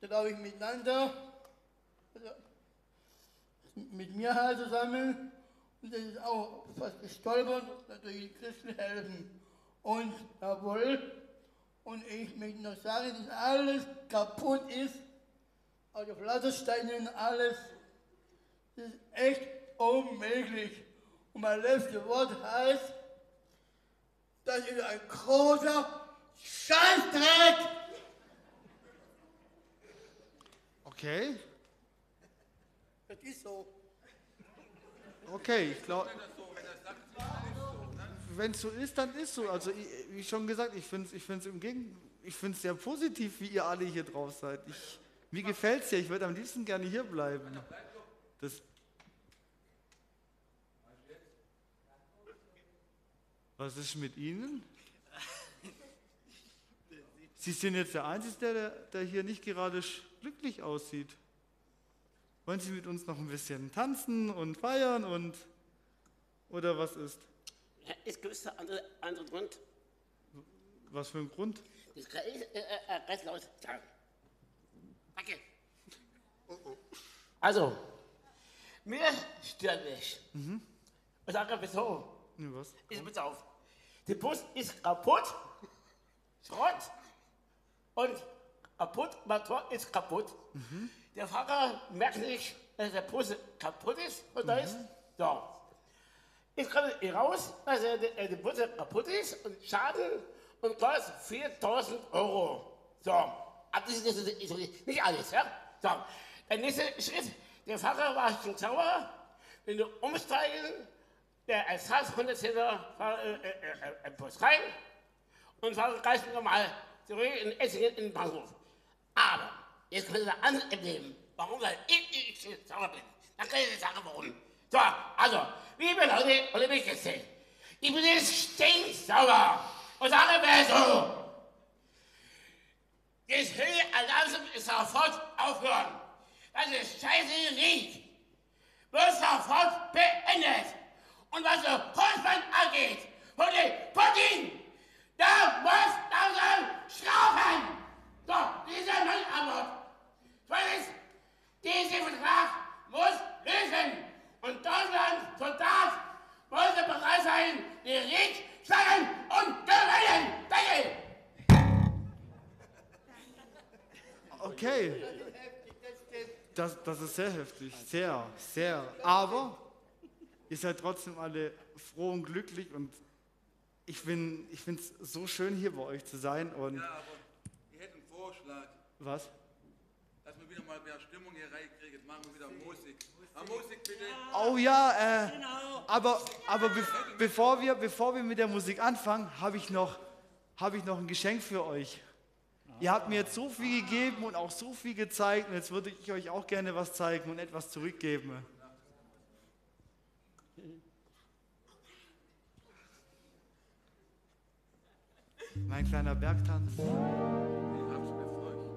dann laufe ich miteinander. Also mit mir halt zusammen. Und das ist auch fast gestolpert. Natürlich Christel helfen. Und jawohl. Und ich möchte noch sagen, dass alles kaputt ist. Also Pflastersteine und alles, das ist echt unmöglich. Und mein letztes Wort heißt, das ist ein großer Scheißdreck. Okay. Das ist so. Okay, ich glaube, wenn es so ist, dann ist so. Also wie schon gesagt, ich finde es sehr positiv, wie ihr alle hier drauf seid. Mir gefällt es ja, ich würde am liebsten gerne hier bleiben. Was ist mit Ihnen? Sie sind jetzt der Einzige, der hier nicht gerade glücklich aussieht. Wollen Sie mit uns noch ein bisschen tanzen und feiern und oder was ist? Ja, es gibt einen anderen Grund. Was für ein Grund? Das ist laut. Okay. Oh, oh. Also, mir stört nicht. Mhm. Ich sage, wieso? Nee, was? Ich bitte auf. Der Bus ist kaputt, Schrott und kaputt, Motor ist kaputt. Mhm. Der Fahrer merkt nicht, dass der Bus kaputt ist und da ist. So. Ich komme hier raus, dass der Bus kaputt ist und Schaden und kostet 4.000 Euro. So. Aber das ist nicht alles, ja? So, der nächste Schritt, der Fahrer war schon sauer, wenn du umsteigen, der Ersatz 110er Bus rein und fahre gleich normal zurück in Esslingen in den Bahnhof. Aber jetzt können wir anders erleben, warum, weil ich sauer bin. Dann kann ich dir sagen, warum. So, also, liebe Leute, und liebe Gäste, ich bin jetzt stinksauer und sage, wer so. Das Höhenalarm ist sofort aufhören. Das ist scheiße riecht. Wird sofort beendet. Und was so Holzmann angeht, von den Putin, da muss langsam schrauben. So, diese neue Antwort. Zweitens, dieser Vertrag muss lösen. Und Deutschland, Soldat, muss bereit sein, die Ried, Schlangen und Gewellen. Danke. Das ist sehr heftig, sehr, sehr. Aber ihr seid trotzdem alle froh und glücklich und ich finde es so schön, hier bei euch zu sein. Und ja, aber ich hätte einen Vorschlag. Was? Dass wir wieder mal mehr Stimmung hier reinkriegen. Machen wir wieder Musik. Musik bitte. Oh ja, genau. Aber bevor wir mit der Musik anfangen, habe ich noch ein Geschenk für euch. Ihr habt mir jetzt so viel gegeben und auch so viel gezeigt und jetzt würde ich euch auch gerne was zeigen und etwas zurückgeben. Mein kleiner Bergtanz. Ich hab's befeucht.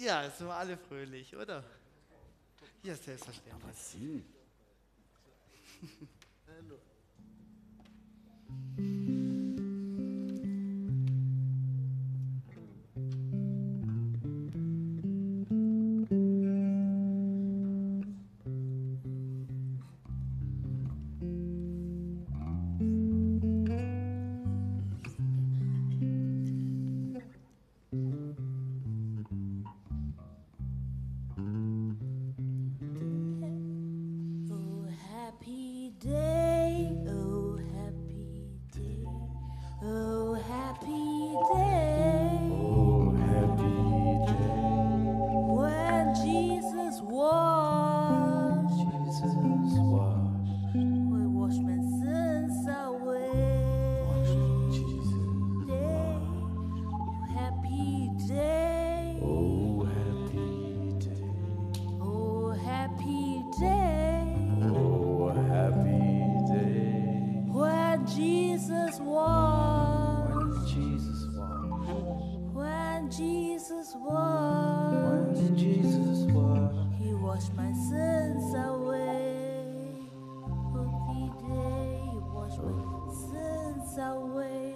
Ja, jetzt sind wir alle fröhlich, oder? Ja, selbstverständlich. Day Jesus walks. When Jesus walks. When Jesus walks. When Jesus walks. He washed my sins away. Every day he washed my sins away.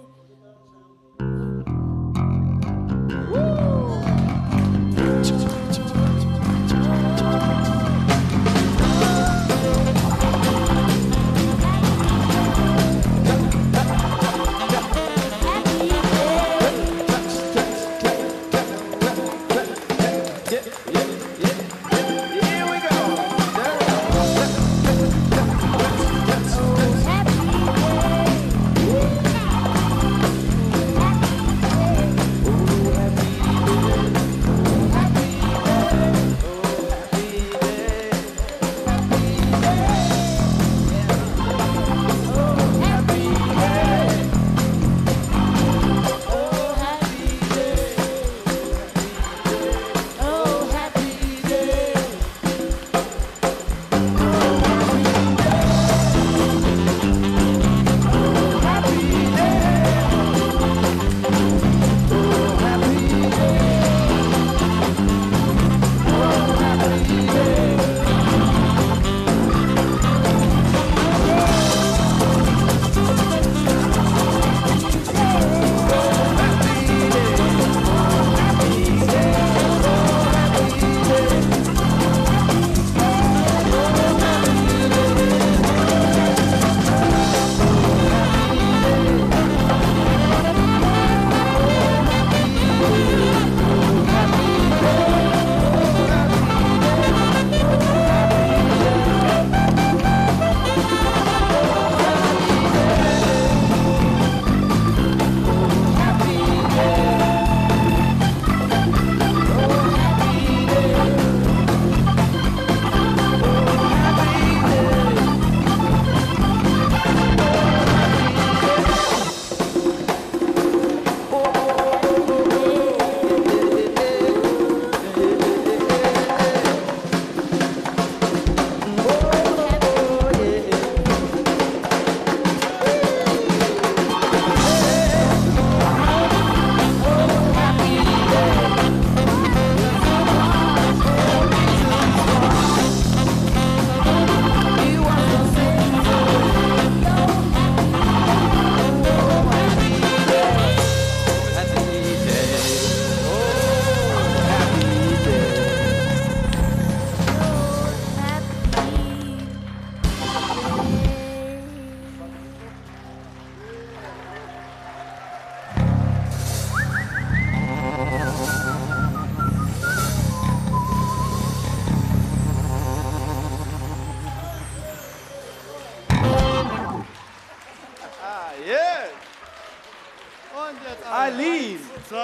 Eileen! 1, 2, 3.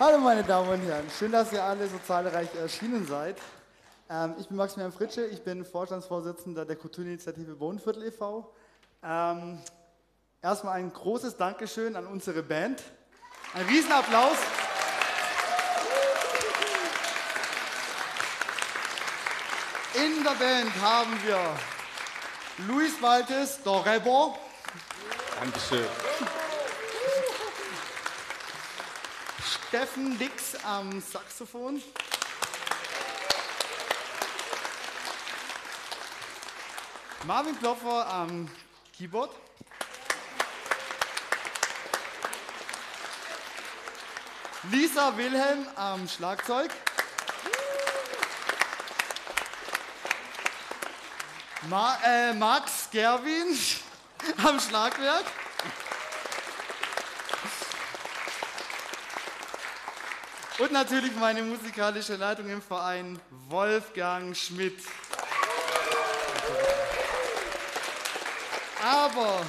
Hallo meine Damen und Herren, schön, dass ihr alle so zahlreich erschienen seid. Ich bin Maximilian Fritsche, ich bin Vorstandsvorsitzender der Kulturinitiative Bohnenviertel e.V. Erstmal ein großes Dankeschön an unsere Band. Ein Riesenapplaus. In der Band haben wir Luis Baltes, Rebecca. Dankeschön. Steffen Dix am Saxophon. Marvin Klopfer am Keyboard. Lisa Wilhelm am Schlagzeug. Max Gerwien am Schlagwerk. Und natürlich meine musikalische Leitung im Verein, Wolfgang Schmid. Aber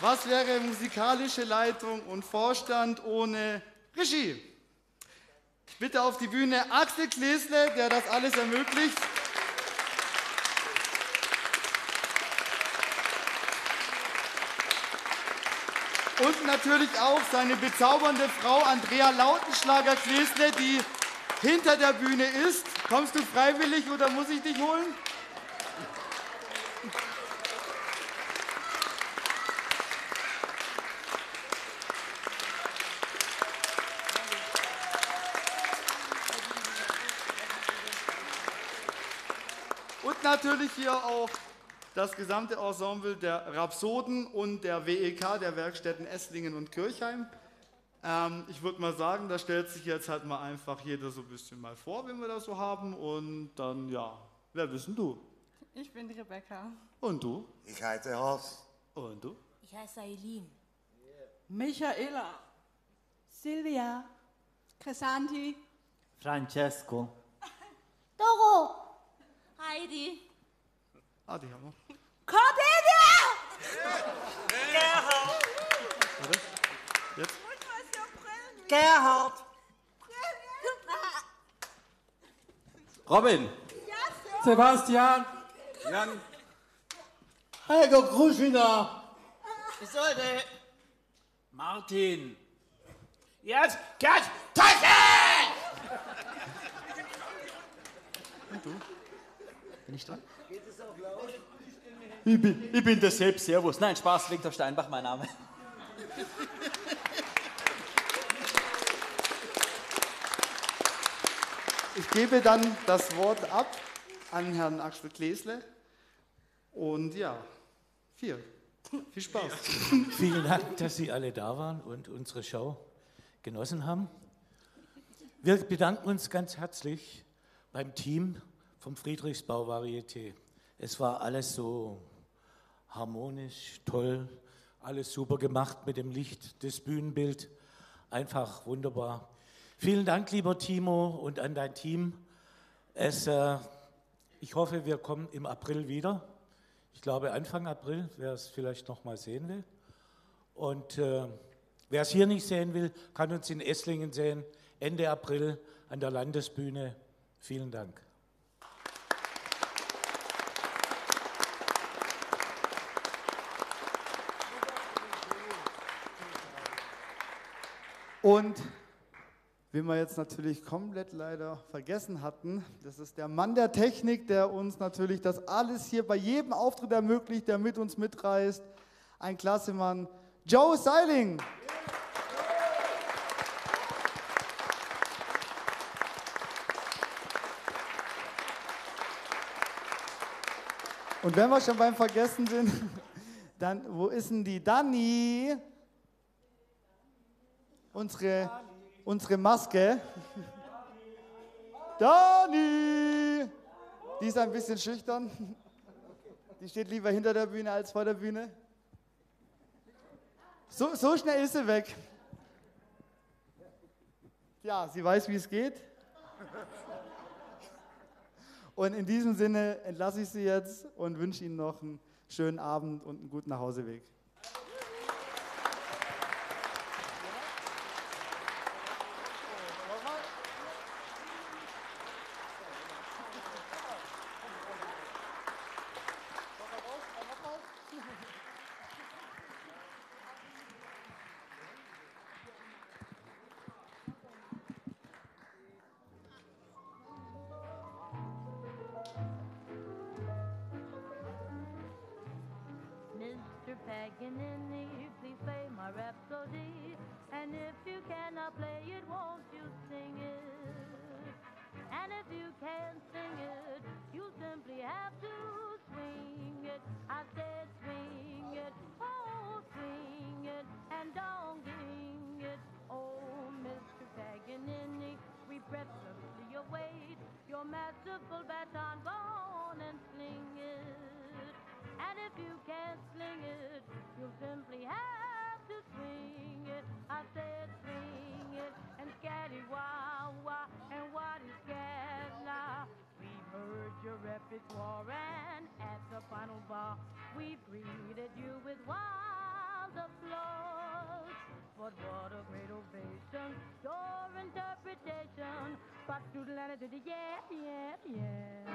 Was wäre musikalische Leitung und Vorstand ohne Regie? Ich bitte auf die Bühne Axel Clesle, der das alles ermöglicht. Und natürlich auch seine bezaubernde Frau Andrea Lautenschlager-Clesle, die hinter der Bühne ist. Kommst du freiwillig oder muss ich dich holen? Und natürlich hier auch das gesamte Ensemble der Rhapsoden und der WEK, der Werkstätten Esslingen und Kirchheim. Ich würde mal sagen, da stellt sich jetzt halt mal einfach jeder so ein bisschen mal vor, wenn wir das so haben. Und dann, ja, wer bist denn du? Ich bin die Rebecca. Und du? Ich heiße Horst. Und du? Ich heiße Eileen. Yeah. Michaela. Silvia. Cresanti. Francesco. Doro. Heidi. Ah, die haben wir. Cordelia! Gerhard! Jetzt? Gerhard! Robin! Ja, Sebastian! Jan! Heiko Kruschwiner! Isolde! Martin! Jetzt! Gerd! Teufel! Und du? Bin ich dran? Geht es auch laut? Ich bin der Sepp, servus. Nein, Spaß, Viktor Steinbach, mein Name. Ich gebe dann das Wort ab an Herrn Axel Clesle. Und ja, viel Spaß. Vielen Dank, dass Sie alle da waren und unsere Show genossen haben. Wir bedanken uns ganz herzlich beim Team vom Friedrichsbau-Varieté. Es war alles so harmonisch, toll, alles super gemacht mit dem Licht, das Bühnenbild, einfach wunderbar. Vielen Dank, lieber Timo, und an dein Team. Ich hoffe, wir kommen im April wieder. Ich glaube, Anfang April, wer es vielleicht noch mal sehen will. Und wer es hier nicht sehen will, kann uns in Esslingen sehen, Ende April an der Landesbühne. Vielen Dank. Und wen wir jetzt natürlich komplett leider vergessen hatten, das ist der Mann der Technik, der uns natürlich das alles hier bei jedem Auftritt ermöglicht, der mit uns mitreist. Ein klasse Mann, Joe Seiling. Und wenn wir schon beim Vergessen sind, dann wo ist denn die Dani? Unsere Maske. Dani! Die ist ein bisschen schüchtern. Die steht lieber hinter der Bühne als vor der Bühne. So schnell ist sie weg. Ja, sie weiß, wie es geht. Und in diesem Sinne entlasse ich Sie jetzt und wünsche Ihnen noch einen schönen Abend und einen guten Nachhauseweg. Paganini, please play my rhapsody, and if you cannot play it, won't you sing it? And if you can't sing it, you simply have to swing it. I said swing it, oh swing it, and don't ging it. Oh, Mr. Paganini, we preferably await your masterful baton, go on and sling it. And if you can't sling it, you simply have to swing it. I said swing it, and scatty-wah-wah, and what is scatna? We've heard your repertoire, and at the final bar, we've greeted you with wild Lord, what a great ovation, your interpretation, back to the land of the yeah, yeah, yeah.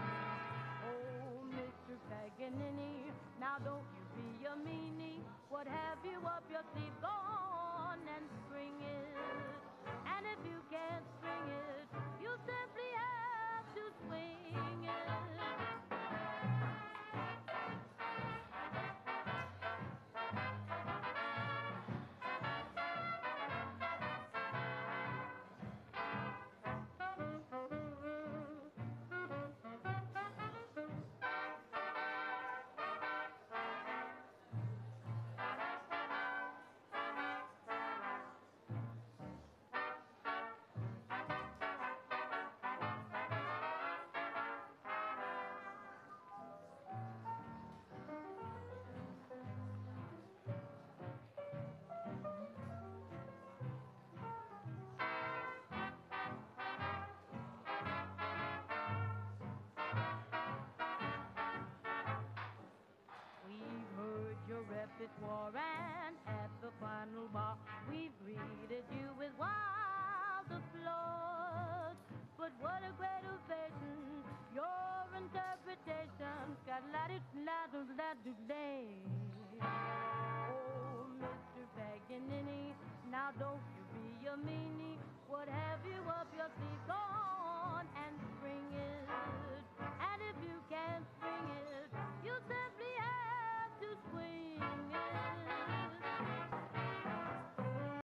Oh, Mr. Paganini, now don't you be a meanie, what have you up your sleeve, go on and spring it. And if you can't spring it, you simply have to swing it. War and at the final bar we've greeted you with wild applause. But what a great ovation, your interpretation got la-do-la-do-la-do-day. Oh, Mr. Paganini, now don't you be a meanie, what have you up your sleeve?